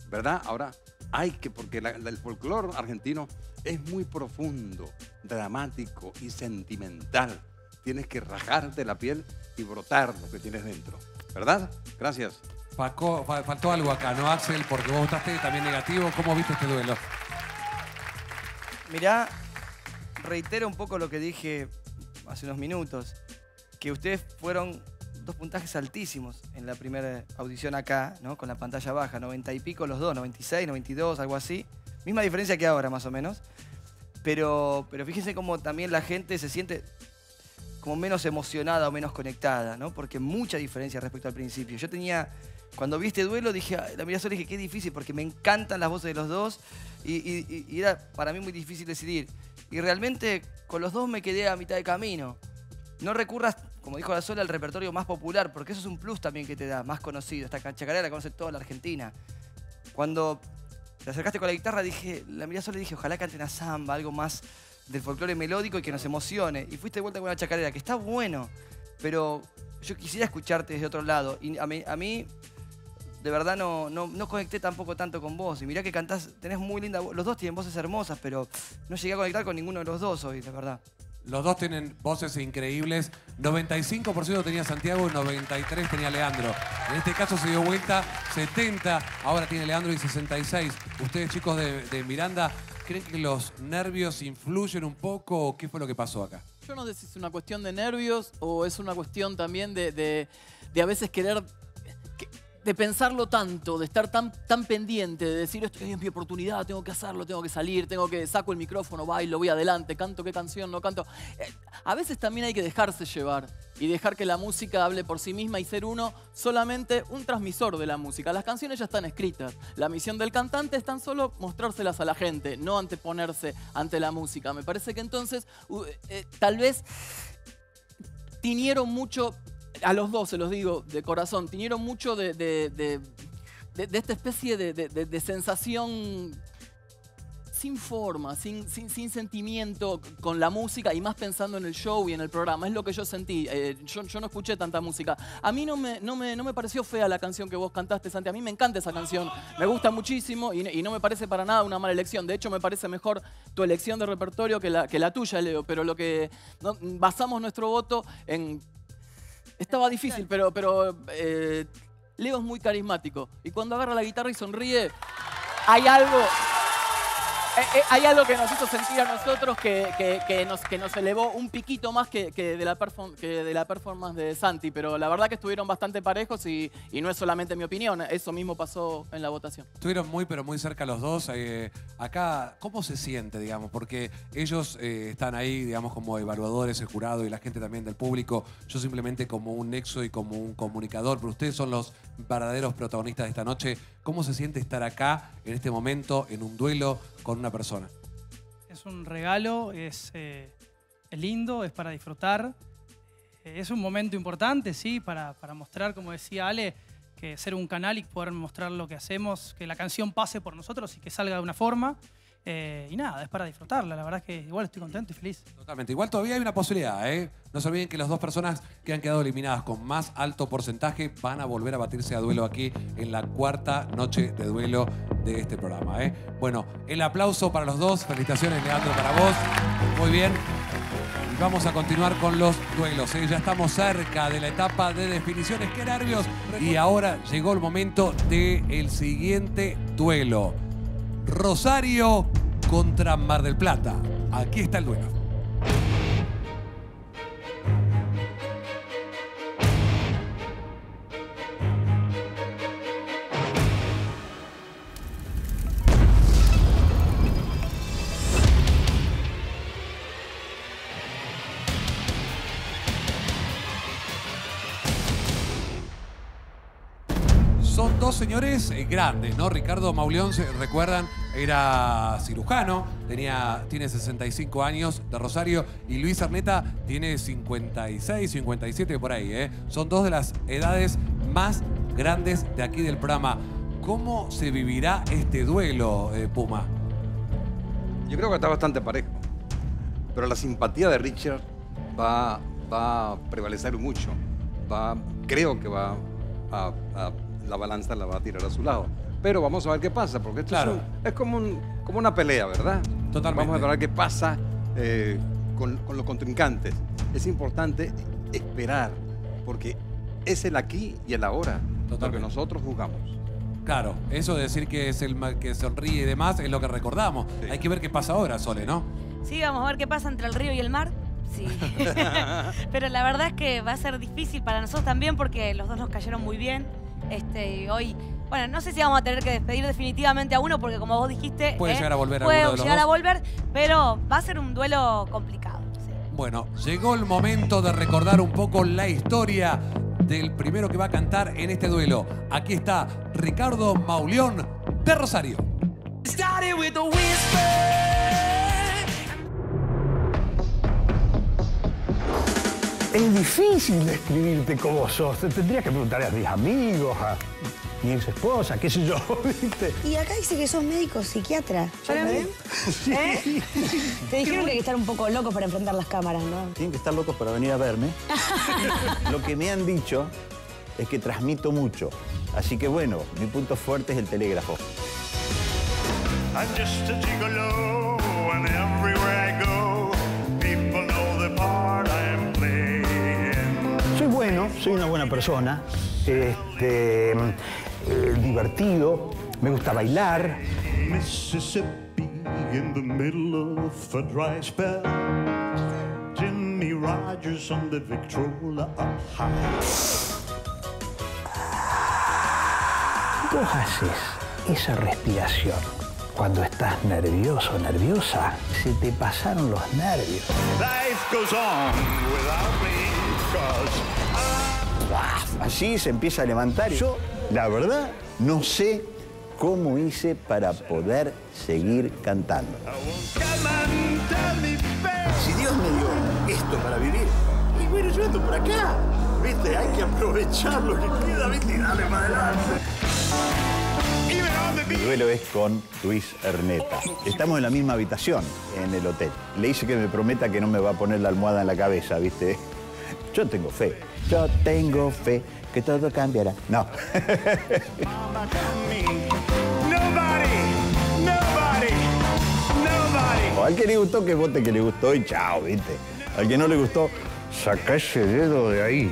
¿verdad? Ahora hay que, porque la, la, el folclore argentino es muy profundo, dramático y sentimental. Tienes que rajarte la piel y brotar lo que tienes dentro, ¿verdad? Gracias. Paco, faltó algo acá, ¿no, Axel? Porque vos votaste también negativo. ¿Cómo viste este duelo? Mirá, reitero un poco lo que dije hace unos minutos, que ustedes fueron dos puntajes altísimos en la primera audición acá, ¿no? Con la pantalla baja, noventa y pico los dos, noventa y seis, noventa y dos, algo así. Misma diferencia que ahora, más o menos. Pero, pero fíjense cómo también la gente se siente como menos emocionada o menos conectada, ¿no? Porque mucha diferencia respecto al principio. Yo tenía, cuando vi este duelo, dije, la miré solo y dije, qué difícil, porque me encantan las voces de los dos y, y, y era para mí muy difícil decidir. Y realmente con los dos me quedé a mitad de camino. No recurras, como dijo la Sola, al repertorio más popular, porque eso es un plus también que te da, más conocido. Esta chacarera la conoce toda la Argentina. Cuando te acercaste con la guitarra, dije, la miré Sola y dije, ojalá canten a samba, algo más del folclore melódico y que nos emocione. Y fuiste de vuelta con una chacarera, que está bueno, pero yo quisiera escucharte desde otro lado. Y a mí, a mí de verdad, no, no, no conecté tampoco tanto con vos. Y mirá que cantás, tenés muy linda voz. Los dos tienen voces hermosas, pero no llegué a conectar con ninguno de los dos hoy, de verdad. Los dos tienen voces increíbles. noventa y cinco por ciento tenía Santiago y noventa y tres por ciento tenía Leandro. En este caso se dio vuelta setenta por ciento, ahora tiene Leandro y sesenta y seis por ciento. Ustedes, chicos de, de Miranda, ¿creen que los nervios influyen un poco o qué fue lo que pasó acá? Yo no sé si es una cuestión de nervios o es una cuestión también de, de, de a veces querer... de pensarlo tanto, de estar tan, tan pendiente, de decir, esto es mi oportunidad, tengo que hacerlo, tengo que salir, tengo que saco el micrófono, bailo, voy adelante, canto qué canción, no canto. Eh, a veces también hay que dejarse llevar y dejar que la música hable por sí misma y ser uno solamente un transmisor de la música. Las canciones ya están escritas. La misión del cantante es tan solo mostrárselas a la gente, no anteponerse ante la música. Me parece que entonces uh, eh, tal vez tinieron mucho... A los dos, se los digo de corazón, tinieron mucho de, de, de, de, de esta especie de, de, de, de sensación sin forma, sin, sin, sin sentimiento con la música y más pensando en el show y en el programa. Es lo que yo sentí. Eh, yo, yo no escuché tanta música. A mí no me, no, me, no me pareció fea la canción que vos cantaste, Santi. A mí me encanta esa canción. Me gusta muchísimo y, y no me parece para nada una mala elección. De hecho, me parece mejor tu elección de repertorio que la, que la tuya, Leo. Pero lo que no, basamos nuestro voto en... Estaba difícil, pero, pero eh, Leo es muy carismático. Y cuando agarra la guitarra y sonríe, hay algo, eh, eh, hay algo que nos hizo sentir a nosotros que, que, que, nos, que nos elevó un piquito más que, que, de la que de la performance de Santi. Pero la verdad que estuvieron bastante parejos y, y no es solamente mi opinión. Eso mismo pasó en la votación. Estuvieron muy, pero muy cerca los dos. Eh, acá, ¿cómo se siente, digamos? Porque ellos eh, están ahí, digamos, como evaluadores, el jurado y la gente también del público. Yo simplemente como un nexo y como un comunicador. Pero ustedes son los verdaderos protagonistas de esta noche. ¿Cómo se siente estar acá, en este momento, en un duelo con una persona? Es un regalo, es eh, lindo, es para disfrutar. Es un momento importante, sí, para, para mostrar, como decía Ale, que ser un canal y poder mostrar lo que hacemos, que la canción pase por nosotros y que salga de una forma. Eh, y nada, es para disfrutarla. La verdad es que igual estoy contento y feliz. Totalmente. Igual todavía hay una posibilidad, ¿eh? No se olviden que las dos personas que han quedado eliminadas con más alto porcentaje van a volver a batirse a duelo aquí en la cuarta noche de duelo de este programa, ¿eh? Bueno, el aplauso para los dos. Felicitaciones, Leandro, para vos. Muy bien. Y vamos a continuar con los duelos, ¿eh? Ya estamos cerca de la etapa de definiciones. ¡Qué nervios! Y ahora llegó el momento del siguiente duelo. Rosario contra Mar del Plata. Aquí está el duelo. son dos señores eh, grandes, ¿no? Ricardo Mauleón, ¿se recuerdan? Era cirujano, tenía, tiene sesenta y cinco años, de Rosario, y Luis Erneta tiene cincuenta y seis, cincuenta y siete, por ahí, ¿eh? Son dos de las edades más grandes de aquí del programa. ¿Cómo se vivirá este duelo, eh, Puma? Yo creo que está bastante parejo, pero la simpatía de Richard va, va a prevalecer mucho. Va, creo que va a, a, la balanza la va a tirar a su lado. Pero vamos a ver qué pasa, porque esto claro. es, un, es como, un, como una pelea, ¿verdad? Totalmente. Vamos a ver qué pasa eh, con, con los contrincantes. Es importante esperar, porque es el aquí y el ahora, lo que nosotros jugamos. Claro, eso de decir que es el que sonríe y demás es lo que recordamos. Sí. Hay que ver qué pasa ahora, Sole, ¿no? Sí, vamos a ver qué pasa entre el río y el mar. Sí, pero la verdad es que va a ser difícil para nosotros también porque los dos nos cayeron muy bien. Este, y hoy, bueno, no sé si vamos a tener que despedir definitivamente a uno porque como vos dijiste, puede eh, llegar a volver, puede alguno de los llegar dos. a volver, pero va a ser un duelo complicado. Sí. Bueno, llegó el momento de recordar un poco la historia del primero que va a cantar en este duelo. Aquí está Ricardo Mauleón de Rosario. Es difícil describirte cómo sos. Te tendrías que preguntar a mis amigos, a mi ex esposa, qué sé yo, ¿viste? Y acá dice que sos médico psiquiatra. ¿Para mí? Sí. ¿Eh? Te dijeron que hay que estar un poco locos para enfrentar las cámaras, ¿no? Tienen que estar locos para venir a verme. Lo que me han dicho es que transmito mucho. Así que bueno, mi punto fuerte es el telégrafo. I'm just a gigolo and everywhere I go, people know the part I'm playing. Bueno, soy una buena persona, este, eh, divertido, me gusta bailar. Vos haces esa respiración cuando estás nervioso o nerviosa, se te pasaron los nervios. Life goes on without me. Así se empieza a levantar. Yo, la verdad, no sé cómo hice para poder seguir cantando. Si Dios me dio esto para vivir, y bueno, yo esto por acá. Viste, hay que aprovechar lo que queda, viste, y darle para adelante. El duelo es con Luis Erneta. Estamos en la misma habitación en el hotel. Le hice que me prometa que no me va a poner la almohada en la cabeza, viste. Yo tengo fe, yo tengo fe que todo cambiará. No. Al que le gustó, que vote que le gustó y chao, viste. Al que no le gustó, saca ese dedo de ahí.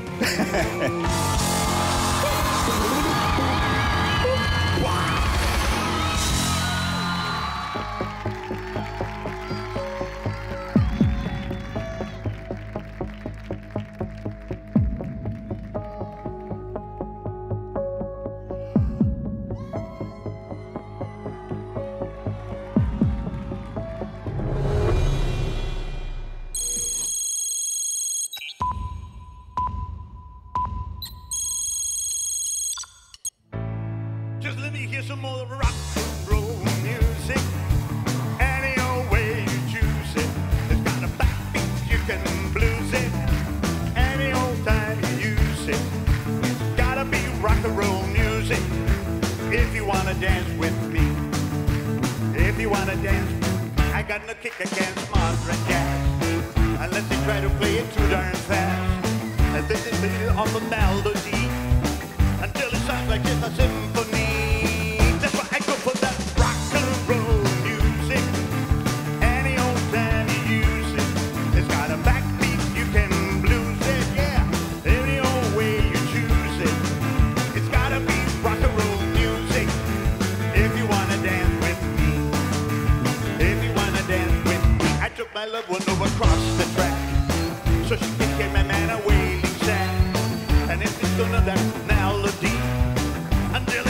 That melody until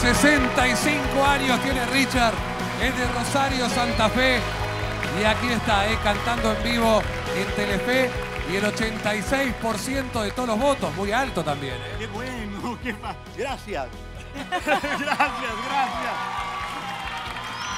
sesenta y cinco años tiene Richard, es de Rosario, Santa Fe, y aquí está, eh, cantando en vivo en Telefe, y el ochenta y seis por ciento de todos los votos, muy alto también. Eh. Qué bueno, qué más. Gracias. Gracias, gracias.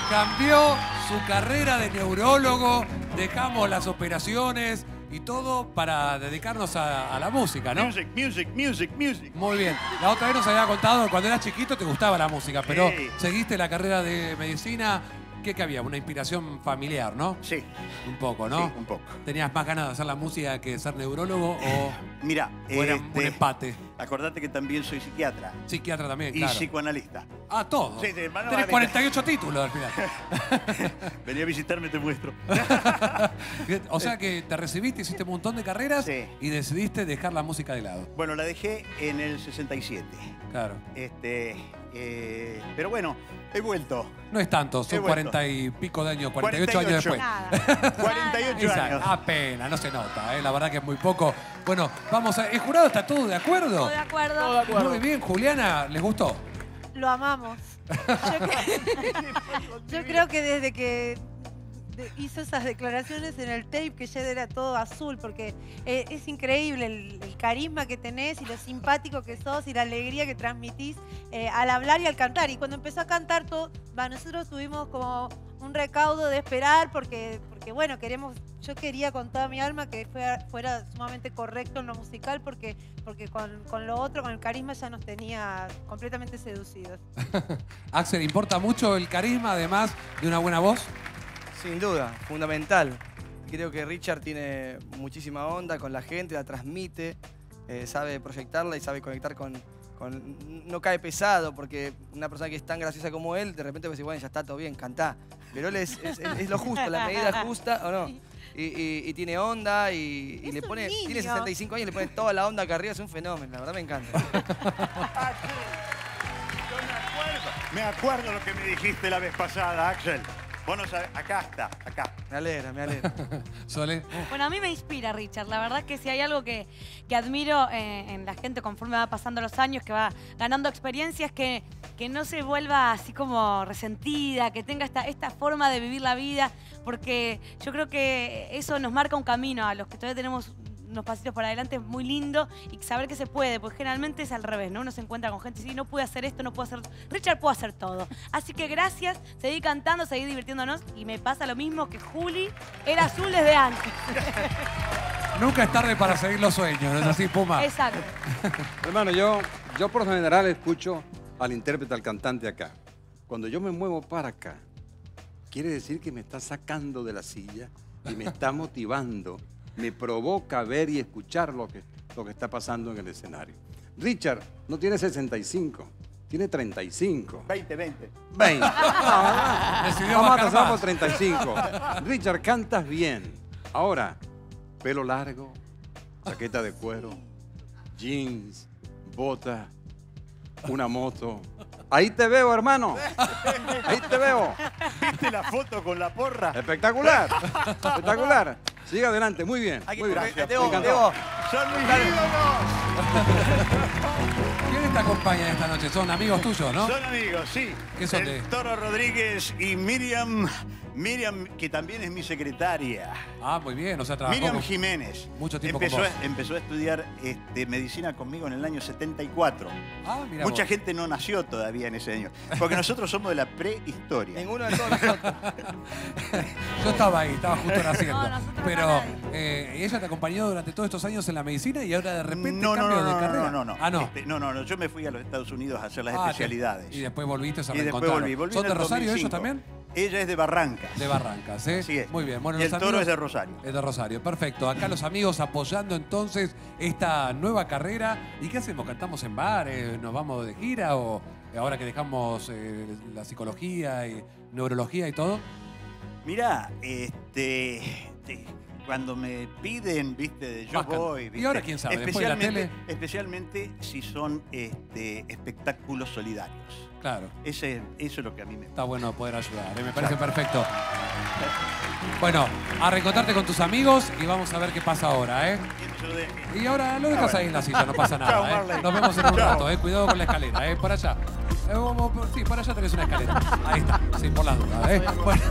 Cambió su carrera de neurólogo, dejamos las operaciones y todo para dedicarnos a, a la música, ¿no? Music, music, music, music. Muy bien. La otra vez nos había contado que cuando eras chiquito te gustaba la música, pero hey. Seguiste la carrera de medicina. ¿Qué que había? Una inspiración familiar, ¿no? Sí. Un poco, ¿no? Sí, un poco. ¿Tenías más ganas de hacer la música que de ser neurólogo o...? Mira, era este, un empate. Acordate que también soy psiquiatra. Psiquiatra también, y claro. Y psicoanalista. Ah, todo. Sí, sí, tenés cuarenta y ocho títulos al final. Venía a visitarme, te muestro. O sea que te recibiste, hiciste un montón de carreras, sí, y decidiste dejar la música de lado. Bueno, la dejé en el sesenta y siete. Claro. Este... Eh, pero bueno, he vuelto. No es tanto, son cuarenta y pico de años, cuarenta y ocho, cuarenta y ocho años después. Nada. cuarenta y ocho Isaac, años. Apenas, no se nota, eh, la verdad que es muy poco. Bueno, vamos a... ¿El jurado está todo de acuerdo? Todo de acuerdo. Todo de acuerdo. Muy bien, Juliana, ¿les gustó? Lo amamos. Yo, que... Yo creo que desde que hizo esas declaraciones en el tape que ya era todo azul, porque es, es increíble el, el carisma que tenés y lo simpático que sos y la alegría que transmitís eh, al hablar y al cantar. Y cuando empezó a cantar, todo, bah, nosotros tuvimos como un recaudo de esperar porque, porque bueno, queremos... Yo quería con toda mi alma que fuera, fuera sumamente correcto en lo musical porque, porque con, con lo otro, con el carisma, ya nos tenía completamente seducidos. Axel, ¿importa mucho el carisma además de una buena voz? Sin duda, fundamental. Creo que Richard tiene muchísima onda con la gente, la transmite, eh, sabe proyectarla y sabe conectar con, con... No cae pesado, porque una persona que es tan graciosa como él, de repente va a decir, bueno, ya está todo bien, cantá. Pero él es, es, es lo justo, la medida justa, ¿o no? Y, y, y tiene onda y, y le pone... Tiene sesenta y cinco años y le pone toda la onda acá arriba, es un fenómeno, la verdad me encanta. Yo me acuerdo, me acuerdo lo que me dijiste la vez pasada, Axel. Vos no sabés, acá está, acá. Me alegra, me alegra. Sole. Bueno, a mí me inspira, Richard. La verdad que si hay algo que, que admiro en, en la gente conforme va pasando los años, que va ganando experiencias, que, que no se vuelva así como resentida, que tenga esta, esta forma de vivir la vida, porque yo creo que eso nos marca un camino a los que todavía tenemos unos pasitos para adelante, es muy lindo, y saber que se puede, porque generalmente es al revés, ¿no? Uno se encuentra con gente y dice, no pude hacer esto, no puedo hacer... Richard pudo hacer todo. Así que gracias, seguí cantando, seguí divirtiéndonos, y me pasa lo mismo que Juli, era azul desde antes. Nunca es tarde para seguir los sueños, ¿no es así, Puma? Exacto. Hermano, yo, yo por lo general escucho al intérprete, al cantante acá. Cuando yo me muevo para acá, quiere decir que me está sacando de la silla y me está motivando. Me provoca ver y escuchar lo que, lo que está pasando en el escenario. Richard no tiene sesenta y cinco, tiene treinta y cinco. veinte, veinte. veinte. Vamos a pasar por treinta y cinco. Richard, cantas bien. Ahora, pelo largo, chaqueta de cuero, jeans, botas, una moto. Ahí te veo, hermano. Ahí te veo. ¿Viste la foto con la porra? Espectacular. Espectacular. Siga adelante, muy bien. Aquí, muy bien. Gracias. Debo, debo. Son mis ídolos. ¿Quién te acompaña esta noche? Son amigos tuyos, ¿no? Son amigos, sí. ¿Qué son? El Toro Rodríguez y Miriam, Miriam, que también es mi secretaria. Ah, muy bien, o sea, trabajó. Miriam Jiménez. Mucho tiempo empezó, con vos. Empezó a estudiar este, medicina conmigo en el año setenta y cuatro. Ah, mira. Mucha vos. gente no nació todavía en ese año, porque nosotros somos de la prehistoria. Ninguno de todos nosotros. Yo estaba ahí, estaba justo naciendo. No, pero eh, ella te acompañó durante todos estos años en la medicina y ahora de repente no, cambio no, no, de carrera. No, no, no. Ah, no. Este, no, no, no. Yo me fui a los Estados Unidos a hacer las ah, especialidades. Te... Y después volviste a reencontrarnos. Volví. Volví. ¿Son de Rosario dos mil cinco. Ellos también? Ella es de Barrancas. De Barrancas, ¿eh? Sí, es. Muy bien. Bueno, y el Toro amigos... es de Rosario. Es de Rosario, perfecto. Acá los amigos apoyando entonces esta nueva carrera. ¿Y qué hacemos? ¿Cantamos en bares? ¿Nos vamos de gira? ¿O ahora que dejamos eh, la psicología y neurología y todo? Mirá, este... este cuando me piden, viste, yo Bacán. voy. ¿Viste? Y ahora quién sabe, después de la tele. Especialmente si son este, espectáculos solidarios. Claro. Ese, eso es lo que a mí me gusta. Está bueno poder ayudar, ¿eh? Me parece Exacto. perfecto. Bueno, a reencontrarte con tus amigos y vamos a ver qué pasa ahora, ¿eh? Y ahora lo dejas ahí en la silla, no pasa nada, ¿eh? Nos vemos en un rato, ¿eh? Cuidado con la escalera, ¿eh? Por allá. Sí, para allá tenés una escalera. Ahí está, sí, por las dudas, ¿eh? Bueno,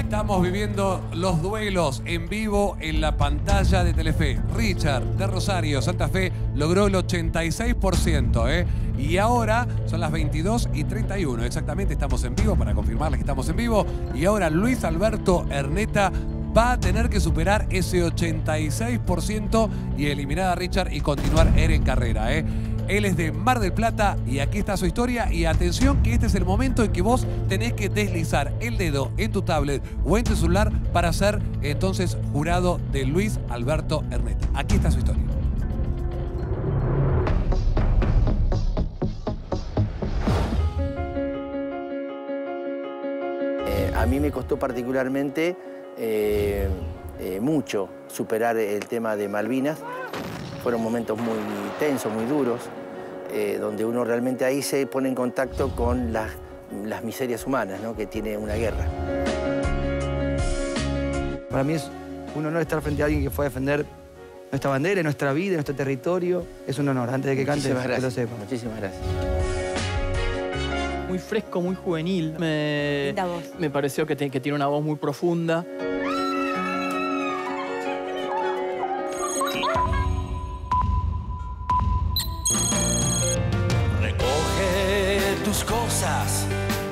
estamos viviendo los duelos en vivo en la pantalla de Telefe. Richard, de Rosario, Santa Fe, logró el ochenta y seis por ciento, ¿eh? Y ahora son las veintidós y treinta y uno. Exactamente, estamos en vivo, para confirmarles que estamos en vivo. Y ahora Luis Alberto Erneta va a tener que superar ese ochenta y seis por ciento y eliminar a Richard y continuar él en carrera, ¿eh? Él es de Mar del Plata y aquí está su historia. Y atención que este es el momento en que vos tenés que deslizar el dedo en tu tablet o en tu celular para ser entonces jurado de Luis Alberto Erneta. Aquí está su historia. Eh, a mí me costó particularmente eh, eh, mucho superar el tema de Malvinas. Fueron momentos muy tensos, muy duros, eh, donde uno realmente ahí se pone en contacto con las, las miserias humanas, ¿no?, que tiene una guerra. Para mí es un honor estar frente a alguien que fue a defender nuestra bandera, nuestra vida, nuestro territorio. Es un honor, antes de que cante, que lo sepa. Muchísimas gracias. Muy fresco, muy juvenil. Me, Linda voz. Me pareció que, te, que tiene una voz muy profunda.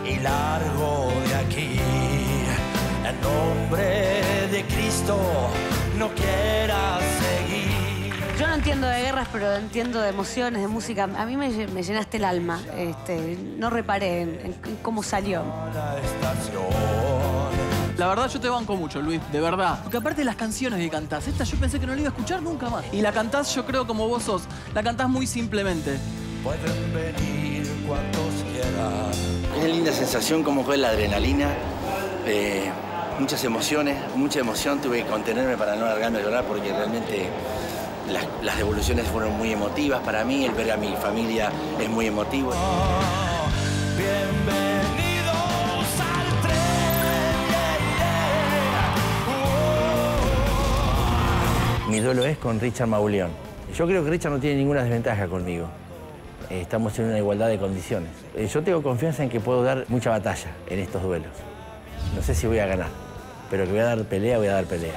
Y largo de aquí, en nombre de Cristo, no quieras seguir. Yo no entiendo de guerras, pero entiendo de emociones, de música. A mí me, me llenaste el alma. Este, no reparé en, en cómo salió. La verdad, yo te banco mucho, Luis, de verdad. Porque aparte de las canciones que cantás, esta yo pensé que no la iba a escuchar nunca más. Y la cantás, yo creo, como vos sos. La cantás muy simplemente. Pueden venir cuantos quieran. Es una linda sensación, como fue la adrenalina, eh, muchas emociones, mucha emoción. Tuve que contenerme para no largarme a llorar porque realmente las, las devoluciones fueron muy emotivas para mí. El ver a mi familia es muy emotivo. Oh, bienvenidos al tren, yeah, yeah. Oh. Mi duelo es con Ricardo Mauleón. Yo creo que Ricardo no tiene ninguna desventaja conmigo. Estamos en una igualdad de condiciones. Yo tengo confianza en que puedo dar mucha batalla en estos duelos. No sé si voy a ganar, pero que voy a dar pelea, voy a dar pelea.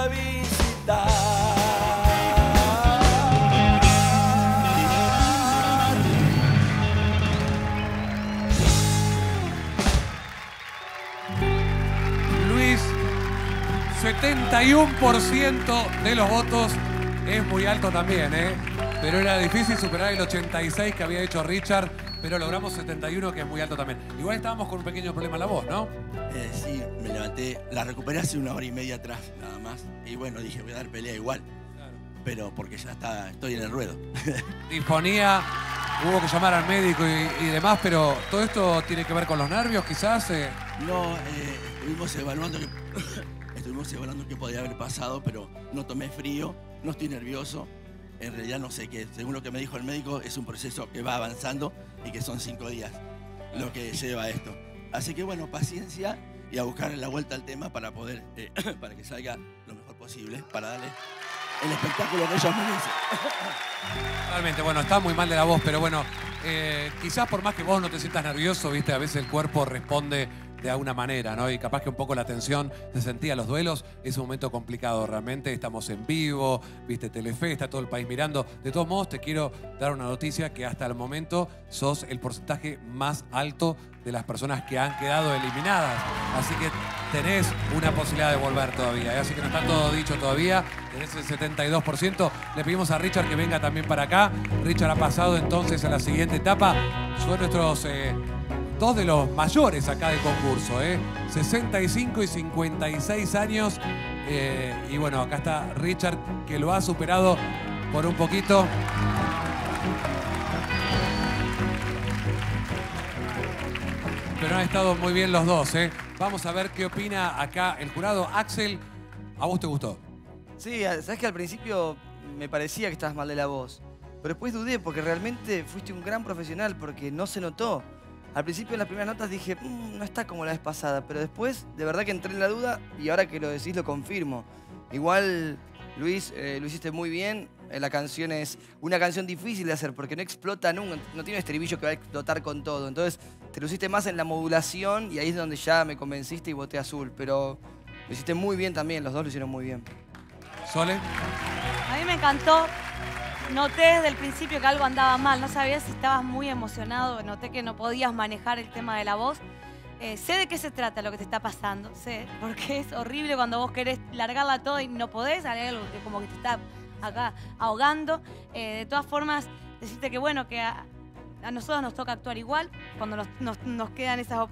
a visitar. setenta y uno por ciento de los votos es muy alto también, ¿eh? Pero era difícil superar el ochenta y seis que había hecho Richard, pero logramos setenta y uno, que es muy alto también. Igual estábamos con un pequeño problema en la voz, ¿no? Eh, sí, me levanté, la recuperé hace una hora y media atrás, nada más. Y bueno, dije, voy a dar pelea igual. Claro. Pero porque ya está, estoy en el ruedo. Disponía, hubo que llamar al médico y, y demás, pero ¿todo esto tiene que ver con los nervios, quizás? Eh... No, eh, estuvimos evaluando que... Estuvimos evaluando qué podría haber pasado, pero no tomé frío, no estoy nervioso. En realidad no sé qué. Según lo que me dijo el médico, es un proceso que va avanzando y que son cinco días lo que lleva a esto. Así que bueno, paciencia y a buscar la vuelta al tema para poder, eh, para que salga lo mejor posible, para darle el espectáculo que ellos merecen. Realmente, bueno, está muy mal de la voz, pero bueno, eh, quizás por más que vos no te sientas nervioso, viste, a veces el cuerpo responde de alguna manera, ¿no? Y capaz que un poco la tensión se sentía. Los duelos es un momento complicado realmente. Estamos en vivo, viste, Telefe, está todo el país mirando. De todos modos, te quiero dar una noticia que hasta el momento sos el porcentaje más alto de las personas que han quedado eliminadas. Así que tenés una posibilidad de volver todavía, ¿eh? Así que no está todo dicho todavía. Tenés el setenta y dos por ciento. Le pedimos a Richard que venga también para acá. Richard ha pasado entonces a la siguiente etapa. Son nuestros... Eh, dos de los mayores acá del concurso, ¿eh? sesenta y cinco y cincuenta y seis años. Eh, y bueno, acá está Richard, que lo ha superado por un poquito. Pero han estado muy bien los dos, ¿eh? Vamos a ver qué opina acá el jurado. Axel, ¿a vos te gustó? Sí, sabes que al principio me parecía que estabas mal de la voz. Pero después dudé, porque realmente fuiste un gran profesional, porque no se notó. Al principio, en las primeras notas dije, mmm, no está como la vez pasada, pero después de verdad que entré en la duda y ahora que lo decís lo confirmo. Igual, Luis, eh, lo hiciste muy bien. Eh, la canción es una canción difícil de hacer porque no explota nunca, no tiene un estribillo que va a explotar con todo. Entonces, te lo hiciste más en la modulación y ahí es donde ya me convenciste y voté azul. Pero lo hiciste muy bien también, los dos lo hicieron muy bien. ¿Sole? A mí me encantó. Noté desde el principio que algo andaba mal, no sabía si estabas muy emocionado, noté que no podías manejar el tema de la voz. Eh, sé de qué se trata lo que te está pasando, sé, porque es horrible cuando vos querés largarla todo y no podés, como que te está acá ahogando. Eh, de todas formas, decirte que bueno, que a, a nosotros nos toca actuar igual, cuando nos, nos, nos quedan esas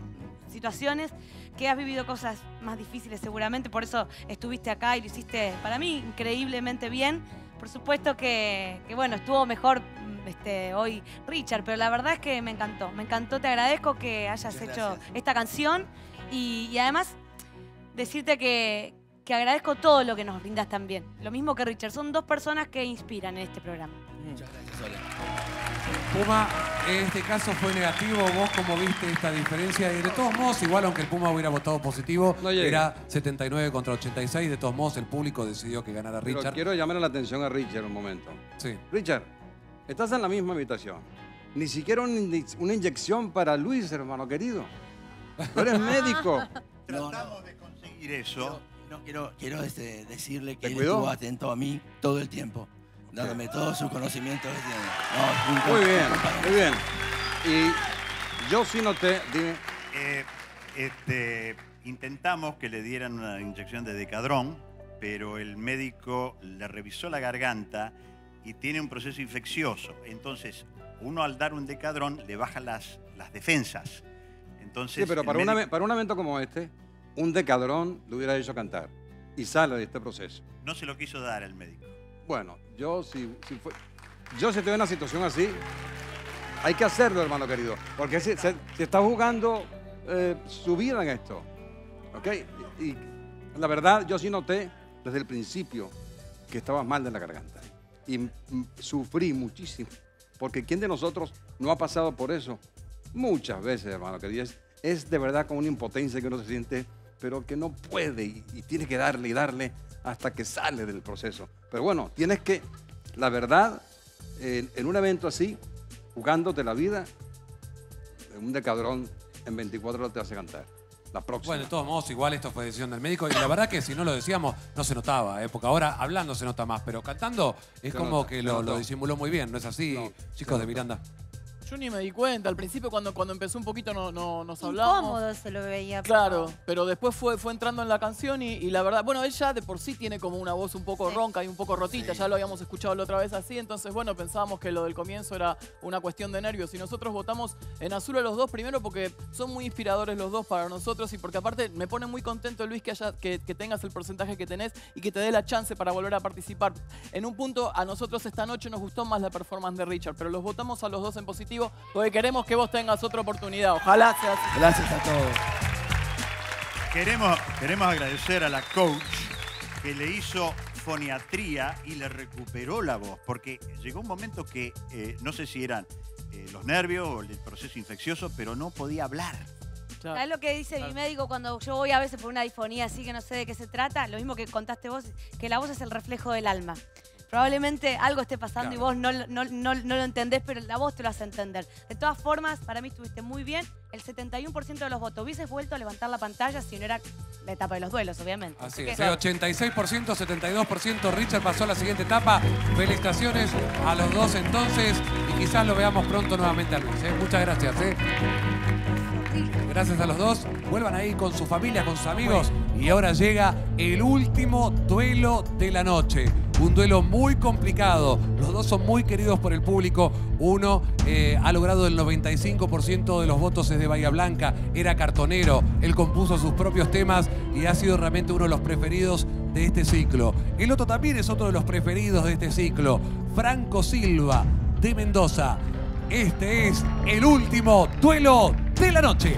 situaciones, que has vivido cosas más difíciles seguramente, por eso estuviste acá y lo hiciste, para mí, increíblemente bien. Por supuesto que, que, bueno, estuvo mejor este, hoy Richard, pero la verdad es que me encantó. Me encantó, te agradezco que hayas Muchas hecho gracias. Esta canción y, y además decirte que, que agradezco todo lo que nos brindas también. Lo mismo que Richard, son dos personas que inspiran en este programa. Muchas gracias, Soledad. Puma, en este caso fue negativo. ¿Vos cómo viste esta diferencia? De todos modos, igual aunque el Puma hubiera votado positivo, no era setenta y nueve contra ochenta y seis. De todos modos, el público decidió que ganara Richard. Pero quiero llamar la atención a Richard un momento. Sí. Richard, estás en la misma habitación. Ni siquiera una, inye una inyección para Luis, hermano querido. Tú eres médico. No, tratamos no. de conseguir eso. No, no, quiero quiero este, decirle que él cuidó? estuvo atento a mí todo el tiempo. Dándome todos sus conocimientos. No, muy bien, muy bien. Y yo sí noté, dime. Eh, este, intentamos que le dieran una inyección de decadrón, pero el médico le revisó la garganta y tiene un proceso infeccioso. Entonces, uno al dar un decadrón le baja las, las defensas. Entonces, sí, pero para, médico... una, para un evento como este, un decadrón lo hubiera hecho cantar y sale de este proceso. No se lo quiso dar al médico. Bueno, yo si, si fue, yo si estoy en una situación así, hay que hacerlo, hermano querido. Porque se, se, se está jugando eh, su vida en esto. ¿Ok? Y, y la verdad, yo sí noté desde el principio que estabas mal de la garganta. Y m, sufrí muchísimo. Porque ¿quién de nosotros no ha pasado por eso? Muchas veces, hermano querido. Es, es de verdad con una impotencia que uno se siente, pero que no puede y, y tiene que darle y darle hasta que sale del proceso. Pero bueno, tienes que, la verdad, en, en un evento así, jugándote la vida, un decadrón en veinticuatro horas te hace cantar. la próxima. Bueno, de todos modos, igual esto fue decisión del médico. Y la verdad que si no lo decíamos, no se notaba, ¿eh? Porque ahora hablando se nota más, pero cantando es se como nota, que lo, lo disimuló muy bien, ¿no es así, no, chicos de Miranda? Yo ni me di cuenta. Al principio, cuando, cuando empezó un poquito, no, no, nos hablamos. Incómodo se lo veía. Claro, pero después fue, fue entrando en la canción y, y la verdad... Bueno, ella de por sí tiene como una voz un poco sí. ronca y un poco rotita. Sí. Ya lo habíamos escuchado la otra vez así. Entonces, bueno, pensábamos que lo del comienzo era una cuestión de nervios. Y nosotros votamos en azul a los dos primero porque son muy inspiradores los dos para nosotros y porque aparte me pone muy contento, Luis, que, haya, que, que tengas el porcentaje que tenés y que te dé la chance para volver a participar. En un punto, a nosotros esta noche nos gustó más la performance de Richard, pero los votamos a los dos en positivo porque queremos que vos tengas otra oportunidad. Ojalá sea así. Gracias a todos. Queremos, queremos agradecer a la coach que le hizo foniatría y le recuperó la voz, porque llegó un momento que, eh, no sé si eran eh, los nervios o el proceso infeccioso, pero no podía hablar. Claro. ¿Sabés lo que dice claro. mi médico cuando yo voy a veces por una disfonía así que no sé de qué se trata? Lo mismo que contaste vos, que la voz es el reflejo del alma. Probablemente algo esté pasando claro. y vos no, no, no, no lo entendés, pero la voz te lo hace entender. De todas formas, para mí estuviste muy bien. El setenta y uno por ciento de los votos. Hubieses vuelto a levantar la pantalla si no era la etapa de los duelos, obviamente. Así es, claro. ochenta y seis por ciento, setenta y dos por ciento. Richard pasó a la siguiente etapa. Felicitaciones a los dos entonces. Y quizás lo veamos pronto nuevamente a Luis, ¿eh? Muchas gracias, ¿eh? Gracias a los dos. Vuelvan ahí con su familia, con sus amigos. Y ahora llega el último duelo de la noche. Un duelo muy complicado. Los dos son muy queridos por el público. Uno eh, ha logrado el noventa y cinco por ciento de los votos desde Bahía Blanca. Era cartonero. Él compuso sus propios temas y ha sido realmente uno de los preferidos de este ciclo. El otro también es otro de los preferidos de este ciclo. Franco Silva, de Mendoza. Este es el último duelo de la noche.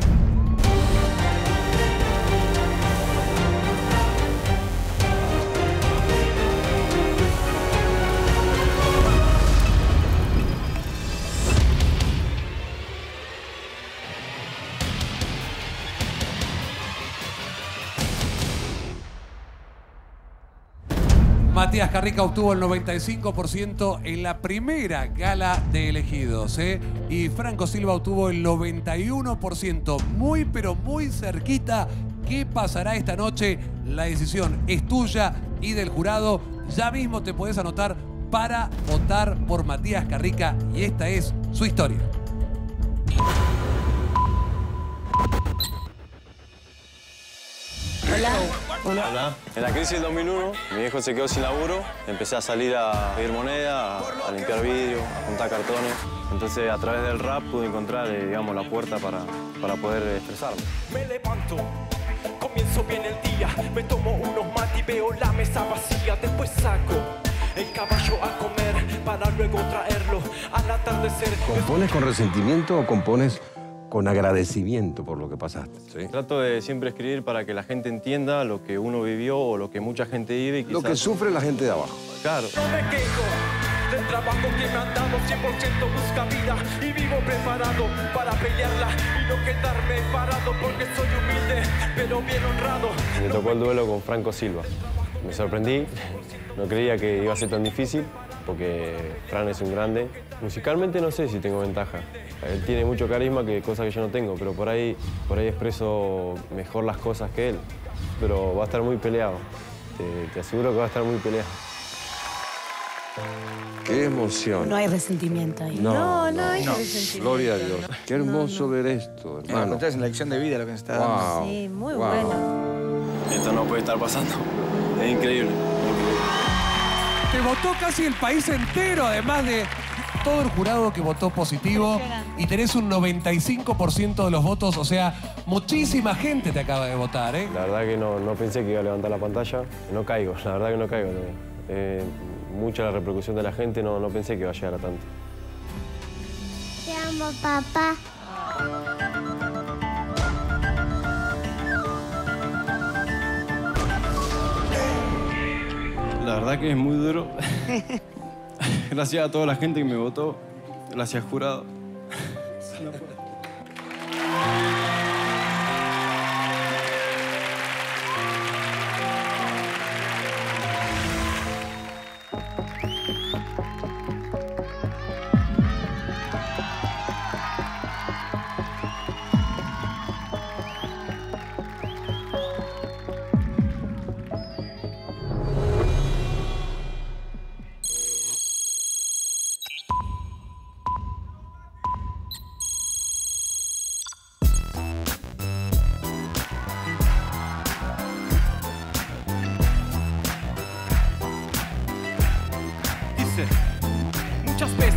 Matías Carrica obtuvo el noventa y cinco por ciento en la primera gala de Elegidos, ¿eh? Y Franco Silva obtuvo el noventa y uno por ciento, muy pero muy cerquita. ¿Qué pasará esta noche? La decisión es tuya y del jurado. Ya mismo te podés anotar para votar por Matías Carrica y esta es su historia. Hola. Hola. Hola. En la crisis del dos mil uno, mi hijo se quedó sin laburo. Empecé a salir a pedir moneda, a, a limpiar vidrio, a juntar cartones. Entonces, a través del rap pude encontrar, eh, digamos, la puerta para, para poder expresarme. Me levanto, comienzo bien el día. Me tomo unos mates y veo la mesa vacía. Después saco el caballo a comer para luego traerlo al atardecer. ¿Compones con resentimiento o compones con agradecimiento por lo que pasaste? ¿Sí? Trato de siempre escribir para que la gente entienda lo que uno vivió o lo que mucha gente vive. Y quizás... Lo que sufre la gente de abajo. Claro. No me quejo del trabajo que me han dado, cien por ciento busca vida y vivo preparado para pelearla y no quedarme parado porque soy humilde, pero bien honrado. Me tocó el duelo con Franco Silva. Me sorprendí, no creía que iba a ser tan difícil, porque Fran es un grande. Musicalmente no sé si tengo ventaja. Él tiene mucho carisma, que cosa que yo no tengo, pero por ahí, por ahí expreso mejor las cosas que él. Pero va a estar muy peleado. Te, te aseguro que va a estar muy peleado. ¡Qué emoción! No hay resentimiento ahí. No, no, no, no hay no. resentimiento. Gloria a Dios. Qué hermoso no, no. ver esto, hermano. Es una lección de vida lo que nos está dando. Wow. Sí, muy wow. bueno. Esto no puede estar pasando. Es increíble. Te votó casi el país entero, además de todo el jurado que votó positivo. Y tenés un noventa y cinco por ciento de los votos, o sea, muchísima gente te acaba de votar, ¿eh? La verdad que no, no pensé que iba a levantar la pantalla. No caigo, la verdad que no caigo. No. Eh, mucha la repercusión de la gente, no, no pensé que iba a llegar a tanto. Te amo, papá. La verdad que es muy duro. Gracias a toda la gente que me votó. Gracias, jurado.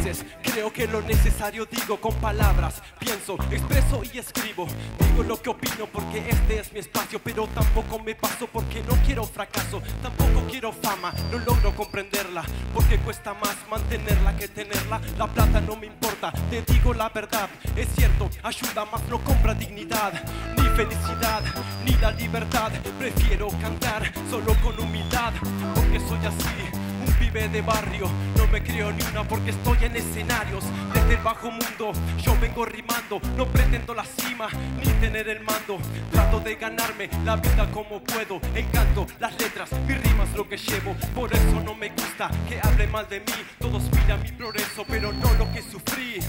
veces creo que lo necesario digo con palabras, pienso, expreso y escribo. Digo lo que opino porque este es mi espacio, pero tampoco me paso porque no quiero fracaso. Tampoco quiero fama, no logro comprenderla, porque cuesta más mantenerla que tenerla. La plata no me importa, te digo la verdad. Es cierto, ayuda más no compra dignidad, ni felicidad, ni la libertad. Prefiero cantar solo con humildad, porque soy así, un pibe de barrio. No me creo ni una porque estoy en escenarios. Desde el bajo mundo yo vengo rimando, no pretendo la cima ni tener el mando. Trato de ganarme la vida como puedo, encanto las letras, mis rimas lo que llevo. Por eso no me gusta que hable mal de mí, todos miran mi progreso pero no lo que sufrí.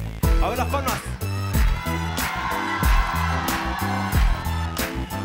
A ver las palmas.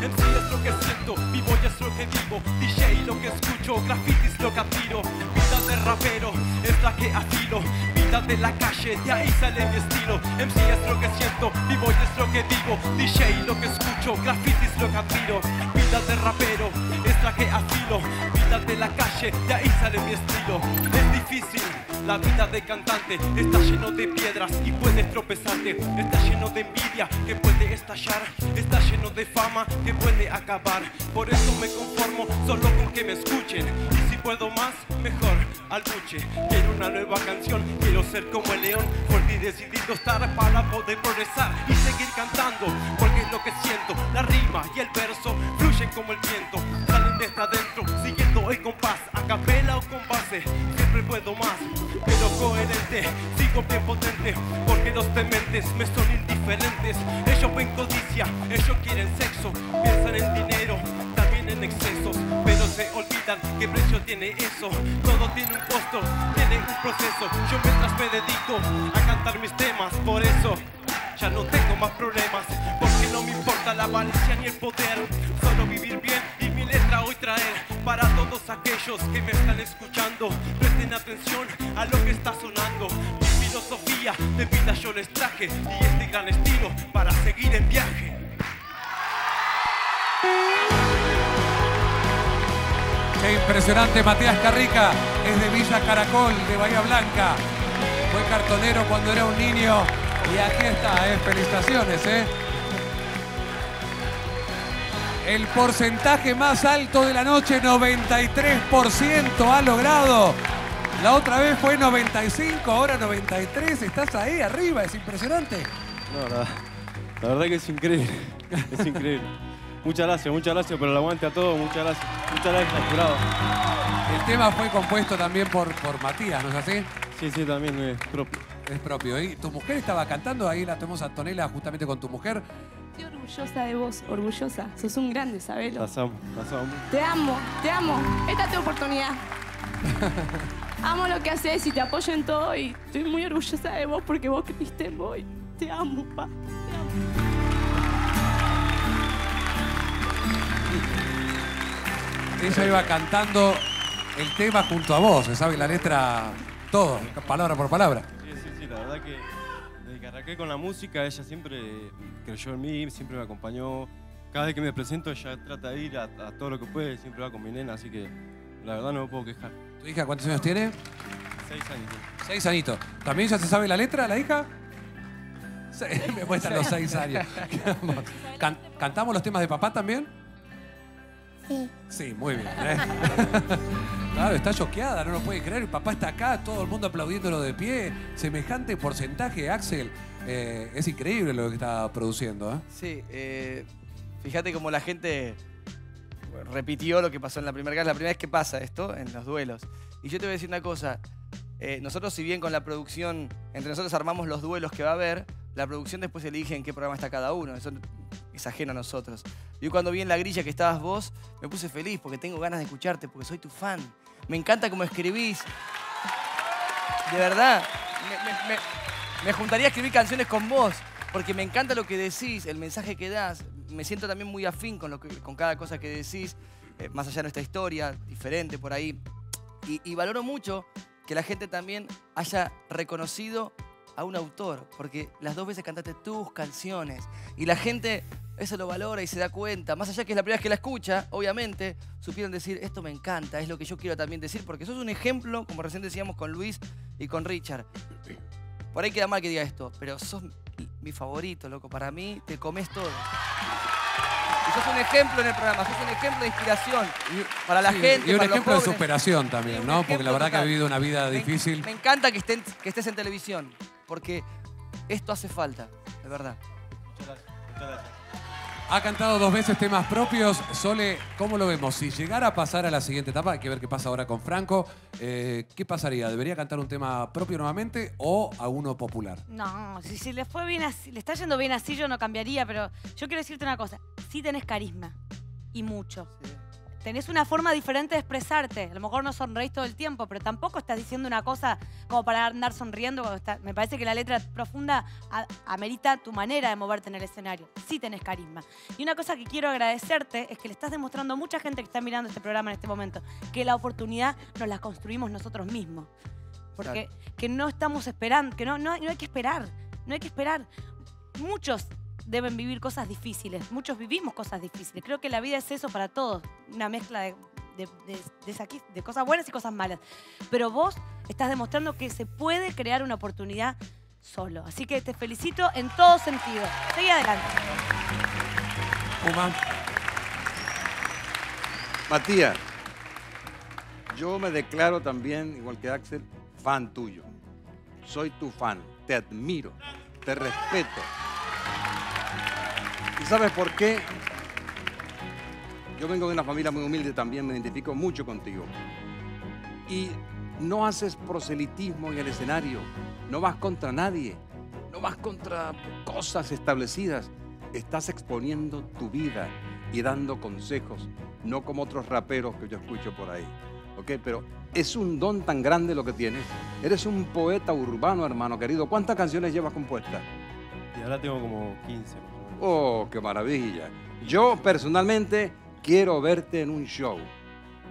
M C es lo que siento, mi voz es lo que vivo, D J lo que escucho, grafitis lo que admiro. Vida de rapero es la que afilo, vida de la calle, de ahí sale mi estilo. M C es lo que siento, mi voz es lo que vivo, D J lo que escucho, grafitis lo que admiro. Vida de rapero es la que afilo, vida de la calle, de ahí sale mi estilo. Es difícil la vida de cantante, está lleno de piedras y puedes tropezarte. Está lleno de envidia que puede estallar, está lleno de fama que puede acabar. Por eso me conformo solo con que me escuchen, y si puedo más, mejor, al buche. Quiero una nueva canción, quiero ser como el león, fuerte y decidido estar para poder progresar y seguir cantando, porque es lo que siento. La rima y el verso fluyen como el viento, salen desde adentro, siguiendo el compás, a capela o con base. Siempre puedo más, pero coherente, sigo bien potente, porque los dementes me son indiferentes. Ellos ven codicia, ellos quieren sexo, piensan en dinero, también en excesos, pero se olvidan qué precio tiene eso. Todo tiene un costo, tiene un proceso. Yo mientras me dedico a cantar mis temas, por eso ya no tengo más problemas, porque no me importa la avaricia ni el poder, solo vivir bien y mi letra hoy traer. Para todos aquellos que me están escuchando, presten atención a lo que está sonando. Mi filosofía de vida yo les traje, y este gran estilo para seguir en viaje. Qué impresionante Matías Carrica, es de Villa Caracol, de Bahía Blanca. Fue cartonero cuando era un niño. Y aquí está, eh, felicitaciones, eh. El porcentaje más alto de la noche, noventa y tres por ciento ha logrado. La otra vez fue noventa y cinco, ahora noventa y tres, estás ahí arriba, es impresionante. No, la, la verdad que es increíble, es increíble. Muchas gracias, muchas gracias por el aguante a todos, muchas gracias, muchas gracias, jurado. El tema fue compuesto también por, por Matías, ¿no es así? Sí, sí, también es propio. Es propio. Y tu mujer estaba cantando, ahí la tenemos a Antonella justamente con tu mujer. Estoy orgullosa de vos, orgullosa. Sos un grande, sabelo. Las amo, las amo. Te amo, te amo. Esta es tu oportunidad. Amo lo que haces y te apoyo en todo y estoy muy orgullosa de vos porque vos creíste en vos. Te amo, pa. Te amo. Ella iba cantando el tema junto a vos, ¿sabes? La letra, todo, palabra por palabra. Sí, sí, sí, la verdad que desde que arranqué con la música, ella siempre creyó en mí, siempre me acompañó. Cada vez que me presento, ella trata de ir a, a todo lo que puede, siempre va con mi nena, así que la verdad no me puedo quejar. ¿Tu hija cuántos años tiene? Seis añitos. Seis añitos. ¿También ya se sabe la letra, la hija? Sí, me cuestan los seis años. Can, ¿Cantamos los temas de papá también? Sí. Sí, muy bien, ¿eh? Claro, está choqueada, no lo puede creer. El papá está acá, todo el mundo aplaudiéndolo de pie. Semejante porcentaje, Axel. Eh, es increíble lo que está produciendo, ¿eh? Sí, eh, fíjate cómo la gente repitió lo que pasó en la primera casa. La primera vez que pasa esto, en los duelos. Y yo te voy a decir una cosa. Eh, nosotros, si bien con la producción, entre nosotros armamos los duelos que va a haber, la producción después elige en qué programa está cada uno. Eso es ajeno a nosotros. Yo cuando vi en la grilla que estabas vos, me puse feliz porque tengo ganas de escucharte, porque soy tu fan. Me encanta cómo escribís. De verdad, me, me, me, me juntaría a escribir canciones con vos, porque me encanta lo que decís, el mensaje que das. Me siento también muy afín con, lo que, con cada cosa que decís, eh, más allá de nuestra historia, diferente por ahí. Y, y valoro mucho que la gente también haya reconocido a un autor, porque las dos veces cantaste tus canciones y la gente eso lo valora y se da cuenta. Más allá que es la primera vez que la escucha, obviamente, supieron decir, esto me encanta, es lo que yo quiero también decir, porque sos un ejemplo, como recién decíamos con Luis y con Richard. Por ahí queda mal que diga esto, pero sos mi favorito, loco. Para mí, te comes todo. Y sos un ejemplo en el programa, sos un ejemplo de inspiración para la sí, gente, y un para ejemplo los de superación también, ¿no? Porque la verdad total. que ha vivido una vida me, difícil. Me encanta que, estén, que estés en televisión, porque esto hace falta, de verdad. Muchas gracias, muchas gracias. Ha cantado dos veces temas propios. Sole, ¿cómo lo vemos? Si llegara a pasar a la siguiente etapa, hay que ver qué pasa ahora con Franco. Eh, ¿Qué pasaría? ¿Debería cantar un tema propio nuevamente o a uno popular? No, si, si le fue bien así, le está yendo bien así, yo no cambiaría, pero yo quiero decirte una cosa. Sí tenés carisma, y mucho. Sí. Tenés una forma diferente de expresarte. A lo mejor no sonreís todo el tiempo, pero tampoco estás diciendo una cosa como para andar sonriendo. Cuando está... Me parece que la letra profunda amerita tu manera de moverte en el escenario. Sí tenés carisma. Y una cosa que quiero agradecerte es que le estás demostrando a mucha gente que está mirando este programa en este momento que la oportunidad nos la construimos nosotros mismos. Porque claro. que no estamos esperando, que no, no, no hay que esperar, no hay que esperar. Muchos... deben vivir cosas difíciles. Muchos vivimos cosas difíciles. Creo que la vida es eso para todos. Una mezcla de, de, de, de, de cosas buenas y cosas malas. Pero vos estás demostrando que se puede crear una oportunidad solo. Así que te felicito en todo sentido. Seguí adelante. Puma. Matías, yo me declaro también, igual que Axel, fan tuyo. Soy tu fan. Te admiro. Te respeto. ¿Y sabes por qué? Yo vengo de una familia muy humilde también, me identifico mucho contigo. Y no haces proselitismo en el escenario, no vas contra nadie, no vas contra cosas establecidas. Estás exponiendo tu vida y dando consejos, no como otros raperos que yo escucho por ahí. ¿Ok? Pero es un don tan grande lo que tienes. Eres un poeta urbano, hermano querido. ¿Cuántas canciones llevas compuestas? Y ahora tengo como quince. Oh, qué maravilla. Yo personalmente quiero verte en un show.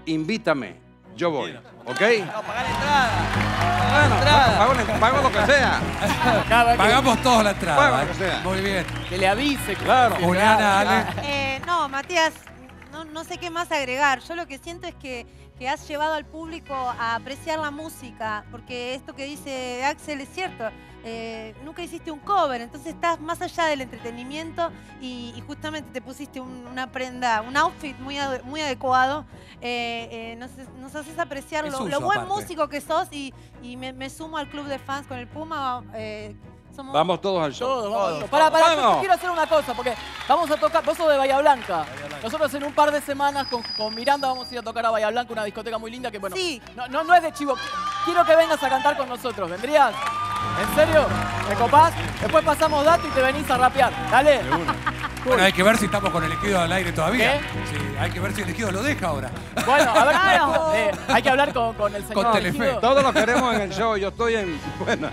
Invítame, yo voy, ¿ok? No, pagá la entrada. Pagá bueno, entrada. Bueno, pago, pago lo que sea. Nada, Pagamos que... todos la entrada. Pago lo que sea. Muy bien. Que le avise, claro. Juliana, Ale. Eh, no, Matías, no, no sé qué más agregar. Yo lo que siento es que, que has llevado al público a apreciar la música, porque esto que dice Axel es cierto. Eh, nunca hiciste un cover, entonces estás más allá del entretenimiento y, y justamente te pusiste un, una prenda, un outfit muy, ad, muy adecuado. Eh, eh, nos, nos haces apreciar lo, lo buen aparte. músico que sos y, y me, me sumo al club de fans con el Puma. Eh, somos... Vamos todos al show. Todos, vamos. Para, para, vamos. Yo quiero hacer una cosa, porque vamos a tocar, vos sos de Bahía Blanca. Bahía Blanca. Nosotros en un par de semanas con, con Miranda vamos a ir a tocar a Bahía Blanca, una discoteca muy linda que, bueno, sí. no, no, no es de chivo. Quiero que vengas a cantar con nosotros, ¿vendrías? ¿En serio? ¿Me copás? Después pasamos datos y te venís a rapear. Dale. Bueno, hay que ver si estamos con Elegidos al aire todavía. ¿Qué? Sí, hay que ver si Elegidos lo deja ahora. Bueno, a ver, claro. eh, hay que hablar con, con el señor. Con Telefe. Todos lo queremos en el show, yo estoy en... Bueno.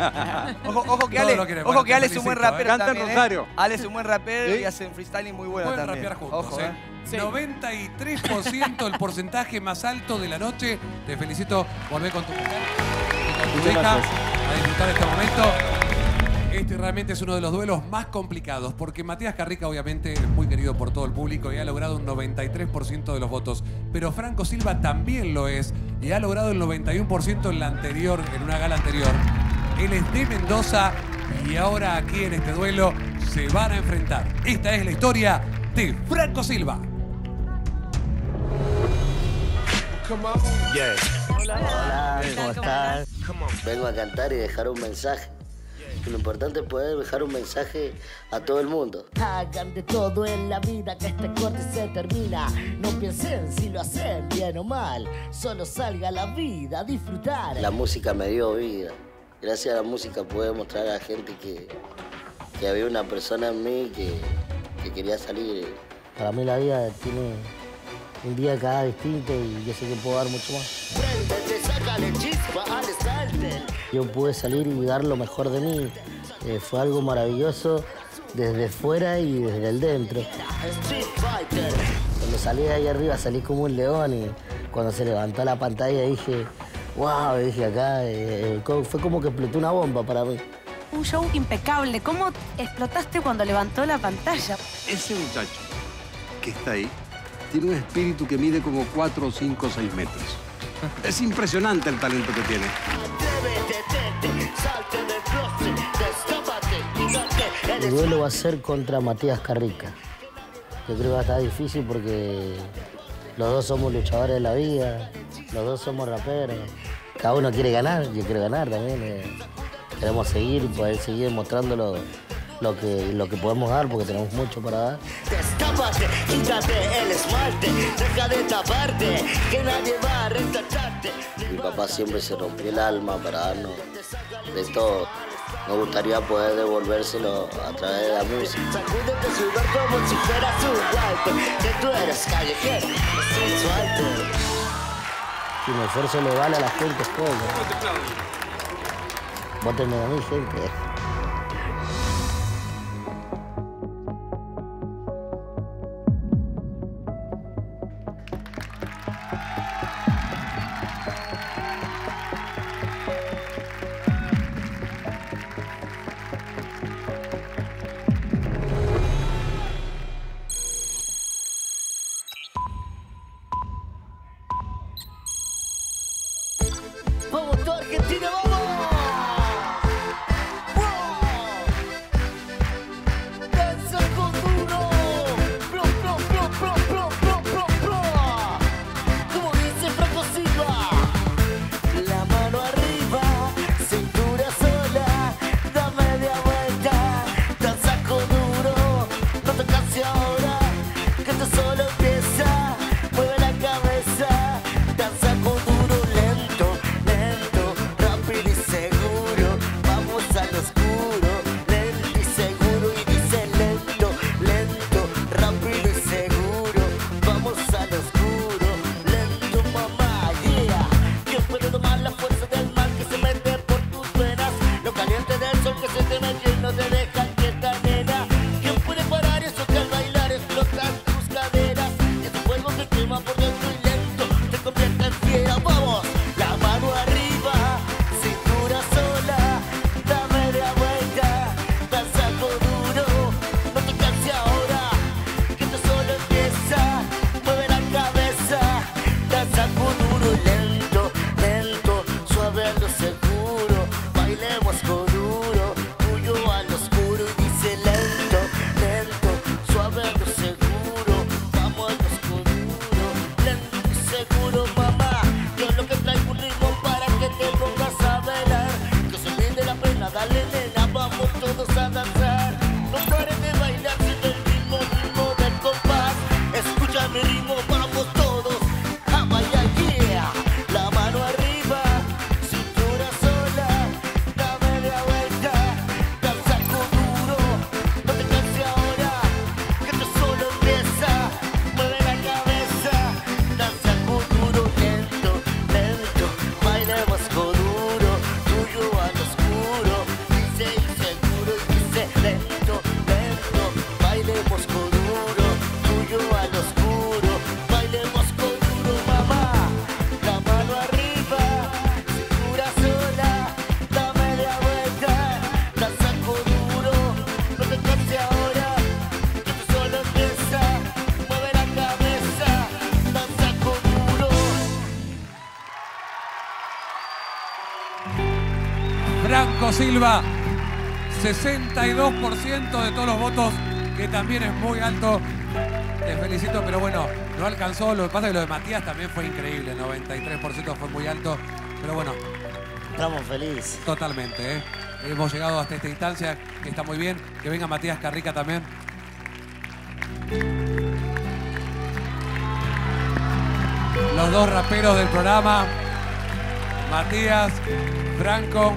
Ojo, ojo que Ale, queremos, ojo que Ale es un buen rapero Canta también, en Rosario. ¿Eh? Ale es un buen rapero ¿Sí? y hacen freestyling muy bueno también. Pueden rapear juntos, ojo, ¿eh? Sí. noventa y tres por ciento el porcentaje más alto de la noche. Te felicito, volvé con tu mujer. A disfrutar este momento. Este realmente es uno de los duelos más complicados porque Matías Carrica obviamente es muy querido por todo el público y ha logrado un noventa y tres por ciento de los votos, pero Franco Silva también lo es y ha logrado el noventa y uno por ciento en la anterior, en una gala anterior. Él es de Mendoza y ahora aquí en este duelo se van a enfrentar. Esta es la historia de Franco Silva. Yes. Hola, hola, ¿cómo estás? Vengo a cantar y dejar un mensaje. Lo importante es poder dejar un mensaje a todo el mundo. Hagan de todo en la vida que este corte se termina. No piensen si lo hacen bien o mal. Solo salga la vida a disfrutar. La música me dio vida. Gracias a la música pude mostrar a la gente que, que había una persona en mí que, que quería salir. Para mí la vida tiene... un día cada distinto y yo sé que puedo dar mucho más. Yo pude salir y dar lo mejor de mí. Eh, fue algo maravilloso desde fuera y desde el dentro. Cuando salí de ahí arriba salí como un león y cuando se levantó la pantalla dije, wow, dije acá, eh, fue como que explotó una bomba para mí. Un show impecable. ¿Cómo explotaste cuando levantó la pantalla? Ese muchacho que está ahí tiene un espíritu que mide como cuatro, cinco, seis metros. Es impresionante el talento que tiene. El duelo va a ser contra Matías Carrica. Yo creo que va a estar difícil porque los dos somos luchadores de la vida, los dos somos raperos. Cada uno quiere ganar, yo quiero ganar también. Eh. Queremos seguir, poder seguir demostrando lo, lo, que, lo que podemos dar, porque tenemos mucho para dar. Destápate, quítate el esmalte, deja de taparte, que nadie va a retratarte. Mi papá siempre se rompió el alma para darnos de todo. Nos gustaría poder devolvérselo a través de la música. Sacúdete su lugar como si fuera su walter, que tú eres callejero, soy su alter. Y mi esfuerzo le vale a la gente, es todo. Vótenme a mí, gente. Franco Silva, sesenta y dos por ciento de todos los votos, que también es muy alto. Te felicito, pero bueno, no alcanzó. Lo que pasa es que lo de Matías también fue increíble, noventa y tres por ciento fue muy alto, pero bueno. Estamos felices. Totalmente, ¿eh? Hemos llegado hasta esta instancia, que está muy bien. Que venga Matías Carrica también. Los dos raperos del programa, Matías, Franco.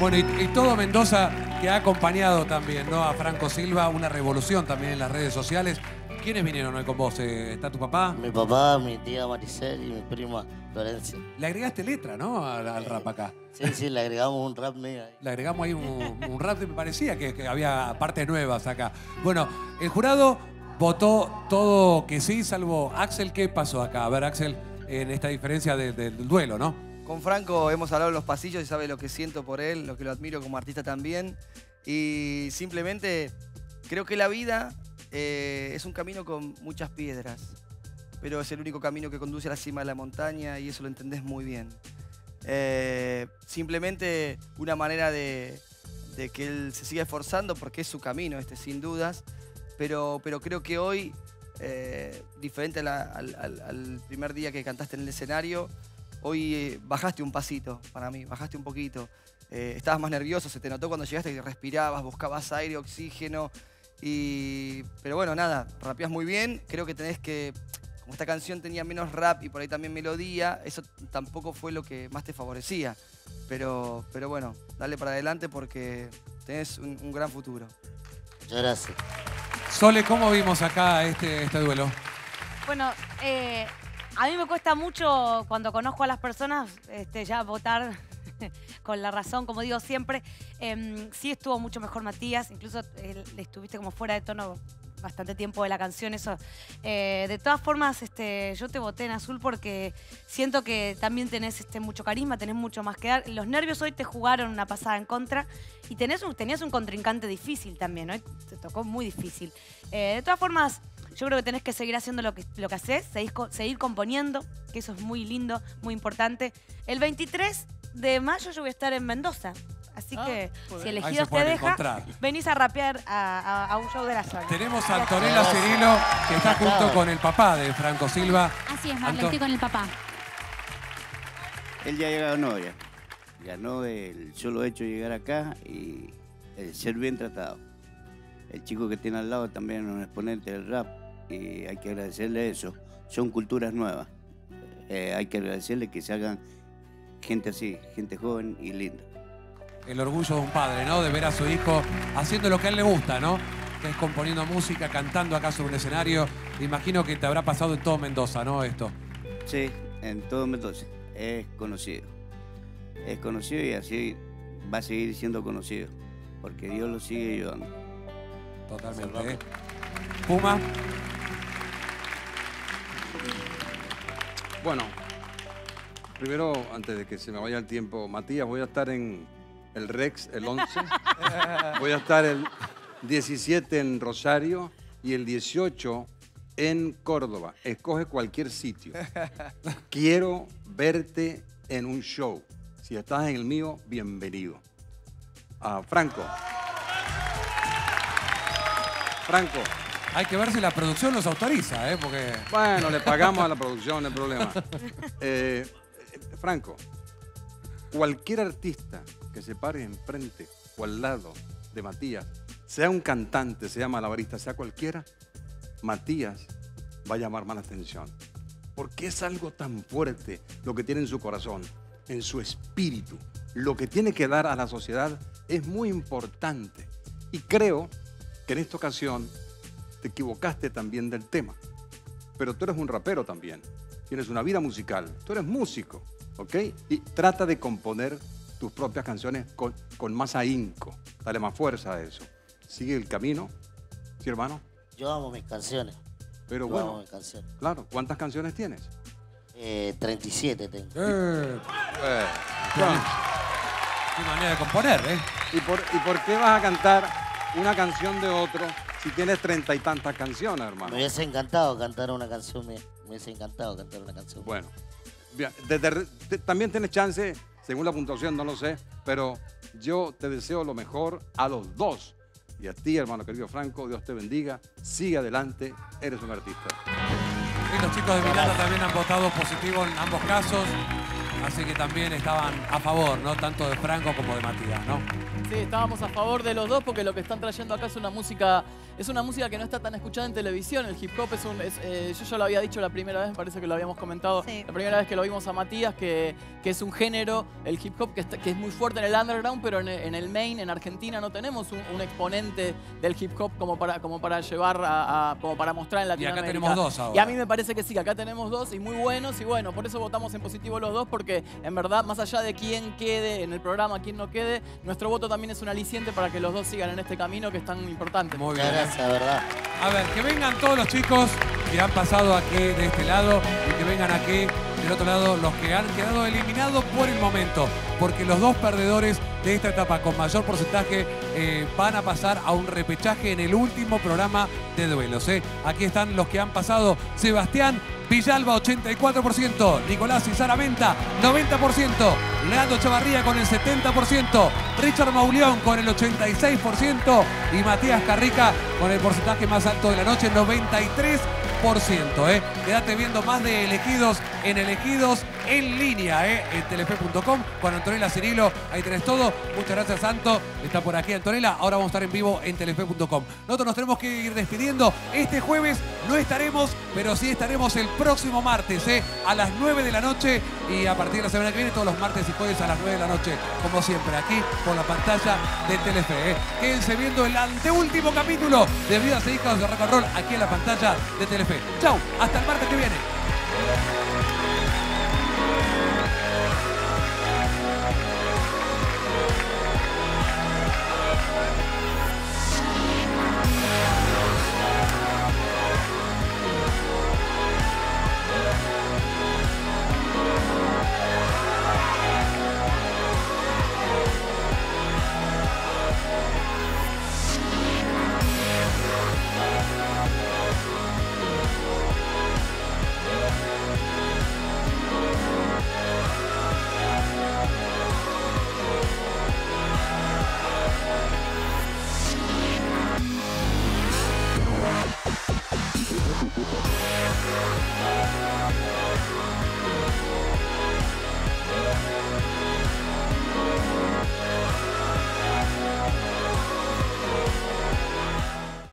Bueno, y, y todo Mendoza que ha acompañado también, ¿no?, a Franco Silva, una revolución también en las redes sociales. ¿Quiénes vinieron hoy con vos? ¿Está tu papá? Mi papá, mi tía Maricel y mi prima Florencia. Le agregaste letra, ¿no?, al, al rap acá. Sí, sí, le agregamos un rap medio ahí. Le agregamos ahí un, un rap, me parecía que, que había partes nuevas acá. Bueno, el jurado votó todo que sí, salvo Axel. ¿Qué pasó acá? A ver, Axel, en esta diferencia de, de, del duelo, ¿no? Con Franco hemos hablado en los pasillos y sabe lo que siento por él, lo que lo admiro como artista también. Y simplemente creo que la vida eh, es un camino con muchas piedras. pero es el único camino que conduce a la cima de la montaña y eso lo entendés muy bien. Eh, simplemente una manera de, de que él se siga esforzando porque es su camino, este, sin dudas, pero, pero creo que hoy, eh, diferente a la, al, al, al primer día que cantaste en el escenario, hoy eh, bajaste un pasito para mí, bajaste un poquito. Eh, estabas más nervioso, se te notó cuando llegaste que respirabas, buscabas aire, oxígeno. Y... Pero bueno, nada, rapeás muy bien. Creo que tenés que... Como esta canción tenía menos rap y por ahí también melodía, eso tampoco fue lo que más te favorecía. Pero, pero bueno, dale para adelante porque tenés un, un gran futuro. Muchas gracias. Sole, ¿cómo vimos acá este, este duelo? Bueno, eh, a mí me cuesta mucho cuando conozco a las personas este, ya votar... con la razón, como digo siempre. Eh, sí estuvo mucho mejor Matías, incluso eh, estuviste como fuera de tono bastante tiempo de la canción, eso. Eh, de todas formas, este, yo te voté en azul porque siento que también tenés este, mucho carisma, tenés mucho más que dar. Los nervios hoy te jugaron una pasada en contra y tenés un, tenías un contrincante difícil también, ¿no? Te tocó muy difícil. Eh, de todas formas, yo creo que tenés que seguir haciendo lo que, lo que hacés, seguir, seguir componiendo, que eso es muy lindo, muy importante. El veintitrés de mayo yo voy a estar en Mendoza, así ah, que joder. Si Elegidos te deja, encontrar. venís a rapear a, a, a un show de la zona. Tenemos a Antonella Cirilo, que está junto con el papá de Franco Silva. Así es, Marlon, estoy con el papá. Él ya ganó, ya. Ganó el solo hecho de llegar acá y el ser bien tratado. El chico que tiene al lado también es un exponente del rap y hay que agradecerle eso. Son culturas nuevas. Eh, hay que agradecerle que se hagan... gente así, gente joven y linda. El orgullo de un padre, ¿no? De ver a su hijo haciendo lo que a él le gusta, ¿no? Que es componiendo música, cantando acá sobre un escenario. Imagino que te habrá pasado en todo Mendoza, ¿no? Esto. Sí, en todo Mendoza. Es conocido. Es conocido y así va a seguir siendo conocido. Porque Dios lo sigue ayudando. Totalmente. ¿Eh? Puma. Bueno... Primero, antes de que se me vaya el tiempo, Matías, voy a estar en el Rex el once, voy a estar el diecisiete en Rosario y el dieciocho en Córdoba. Escoge cualquier sitio. Quiero verte en un show. Si estás en el mío, bienvenido. Ah, Franco. Franco. Hay que ver si la producción los autoriza, ¿eh? Porque... Bueno, le pagamos a la producción, no hay problema. Eh, Franco, cualquier artista que se pare enfrente o al lado de Matías, sea un cantante, sea malabarista, sea cualquiera, Matías va a llamar más la atención. Porque es algo tan fuerte lo que tiene en su corazón, en su espíritu. Lo que tiene que dar a la sociedad es muy importante. Y creo que en esta ocasión te equivocaste también del tema. Pero tú eres un rapero también. Tienes una vida musical, tú eres músico, ¿ok? Y trata de componer tus propias canciones con, con más ahínco, dale más fuerza a eso. Sigue el camino, ¿sí, hermano? Yo amo mis canciones. Pero Yo bueno, amo mis canciones. Claro, ¿cuántas canciones tienes? Eh, treinta y siete tengo. Eh, eh, bueno. Qué manera de componer, ¿eh? ¿Y por, ¿Y por qué vas a cantar una canción de otro si tienes treinta y tantas canciones, hermano? Me hubiese encantado cantar una canción mía. Me hubiese encantado cantar una canción. Bueno, de, de, de, también tienes chance, según la puntuación, no lo sé, pero yo te deseo lo mejor a los dos. Y a ti, hermano querido Franco, Dios te bendiga, sigue adelante, eres un artista. Y los chicos de Miranda también han votado positivo en ambos casos, así que también estaban a favor, ¿no? Tanto de Franco como de Matías, ¿no? Sí, estábamos a favor de los dos porque lo que están trayendo acá es una música, es una música que no está tan escuchada en televisión. El hip hop es un... Es, eh, yo ya lo había dicho la primera vez, me parece que lo habíamos comentado, sí. La primera vez que lo vimos a Matías, que, que es un género, el hip hop, que, está, que es muy fuerte en el underground, pero en, en el main, en Argentina, no tenemos un, un exponente del hip hop como para, como para llevar, a, a, como para mostrar en Latinoamérica. Y acá tenemos dos ahora. Y a mí me parece que sí, que acá tenemos dos y muy buenos, y bueno, por eso votamos en positivo los dos, porque en verdad, más allá de quién quede en el programa, quién no quede, nuestro voto también también es un aliciente para que los dos sigan en este camino que es tan importante. Muy bien. Gracias, ¿eh? Verdad. A ver, que vengan todos los chicos que han pasado aquí de este lado y que vengan aquí del otro lado los que han quedado eliminados por el momento, porque los dos perdedores de esta etapa con mayor porcentaje eh, van a pasar a un repechaje en el último programa de duelos. Eh. Aquí están los que han pasado. Sebastián Villalba, ochenta y cuatro por ciento. Nicolás y Sara Menta, noventa por ciento. Leandro Chavarría con el setenta por ciento. Ricardo Mauleón con el ochenta y seis por ciento. Y Matías Carrica con el porcentaje más alto de la noche, noventa y tres por ciento. Eh. Quédate viendo más de Elegidos en Elegidos en línea, eh, en telefe punto com con Antonella Cirilo. Ahí tenés todo. Muchas gracias, Santo. Está por aquí Antonella. Ahora vamos a estar en vivo en telefe punto com. Nosotros nos tenemos que ir despidiendo. Este jueves no estaremos, pero sí estaremos el próximo martes eh, a las nueve de la noche y a partir de la semana que viene todos los martes y jueves a las nueve de la noche, como siempre, aquí por la pantalla de Telefe. Eh. Quédense viendo el anteúltimo capítulo de Vidas e Hijas de Rock and Roll aquí en la pantalla de Telefe. Chau, hasta el martes que viene. All right.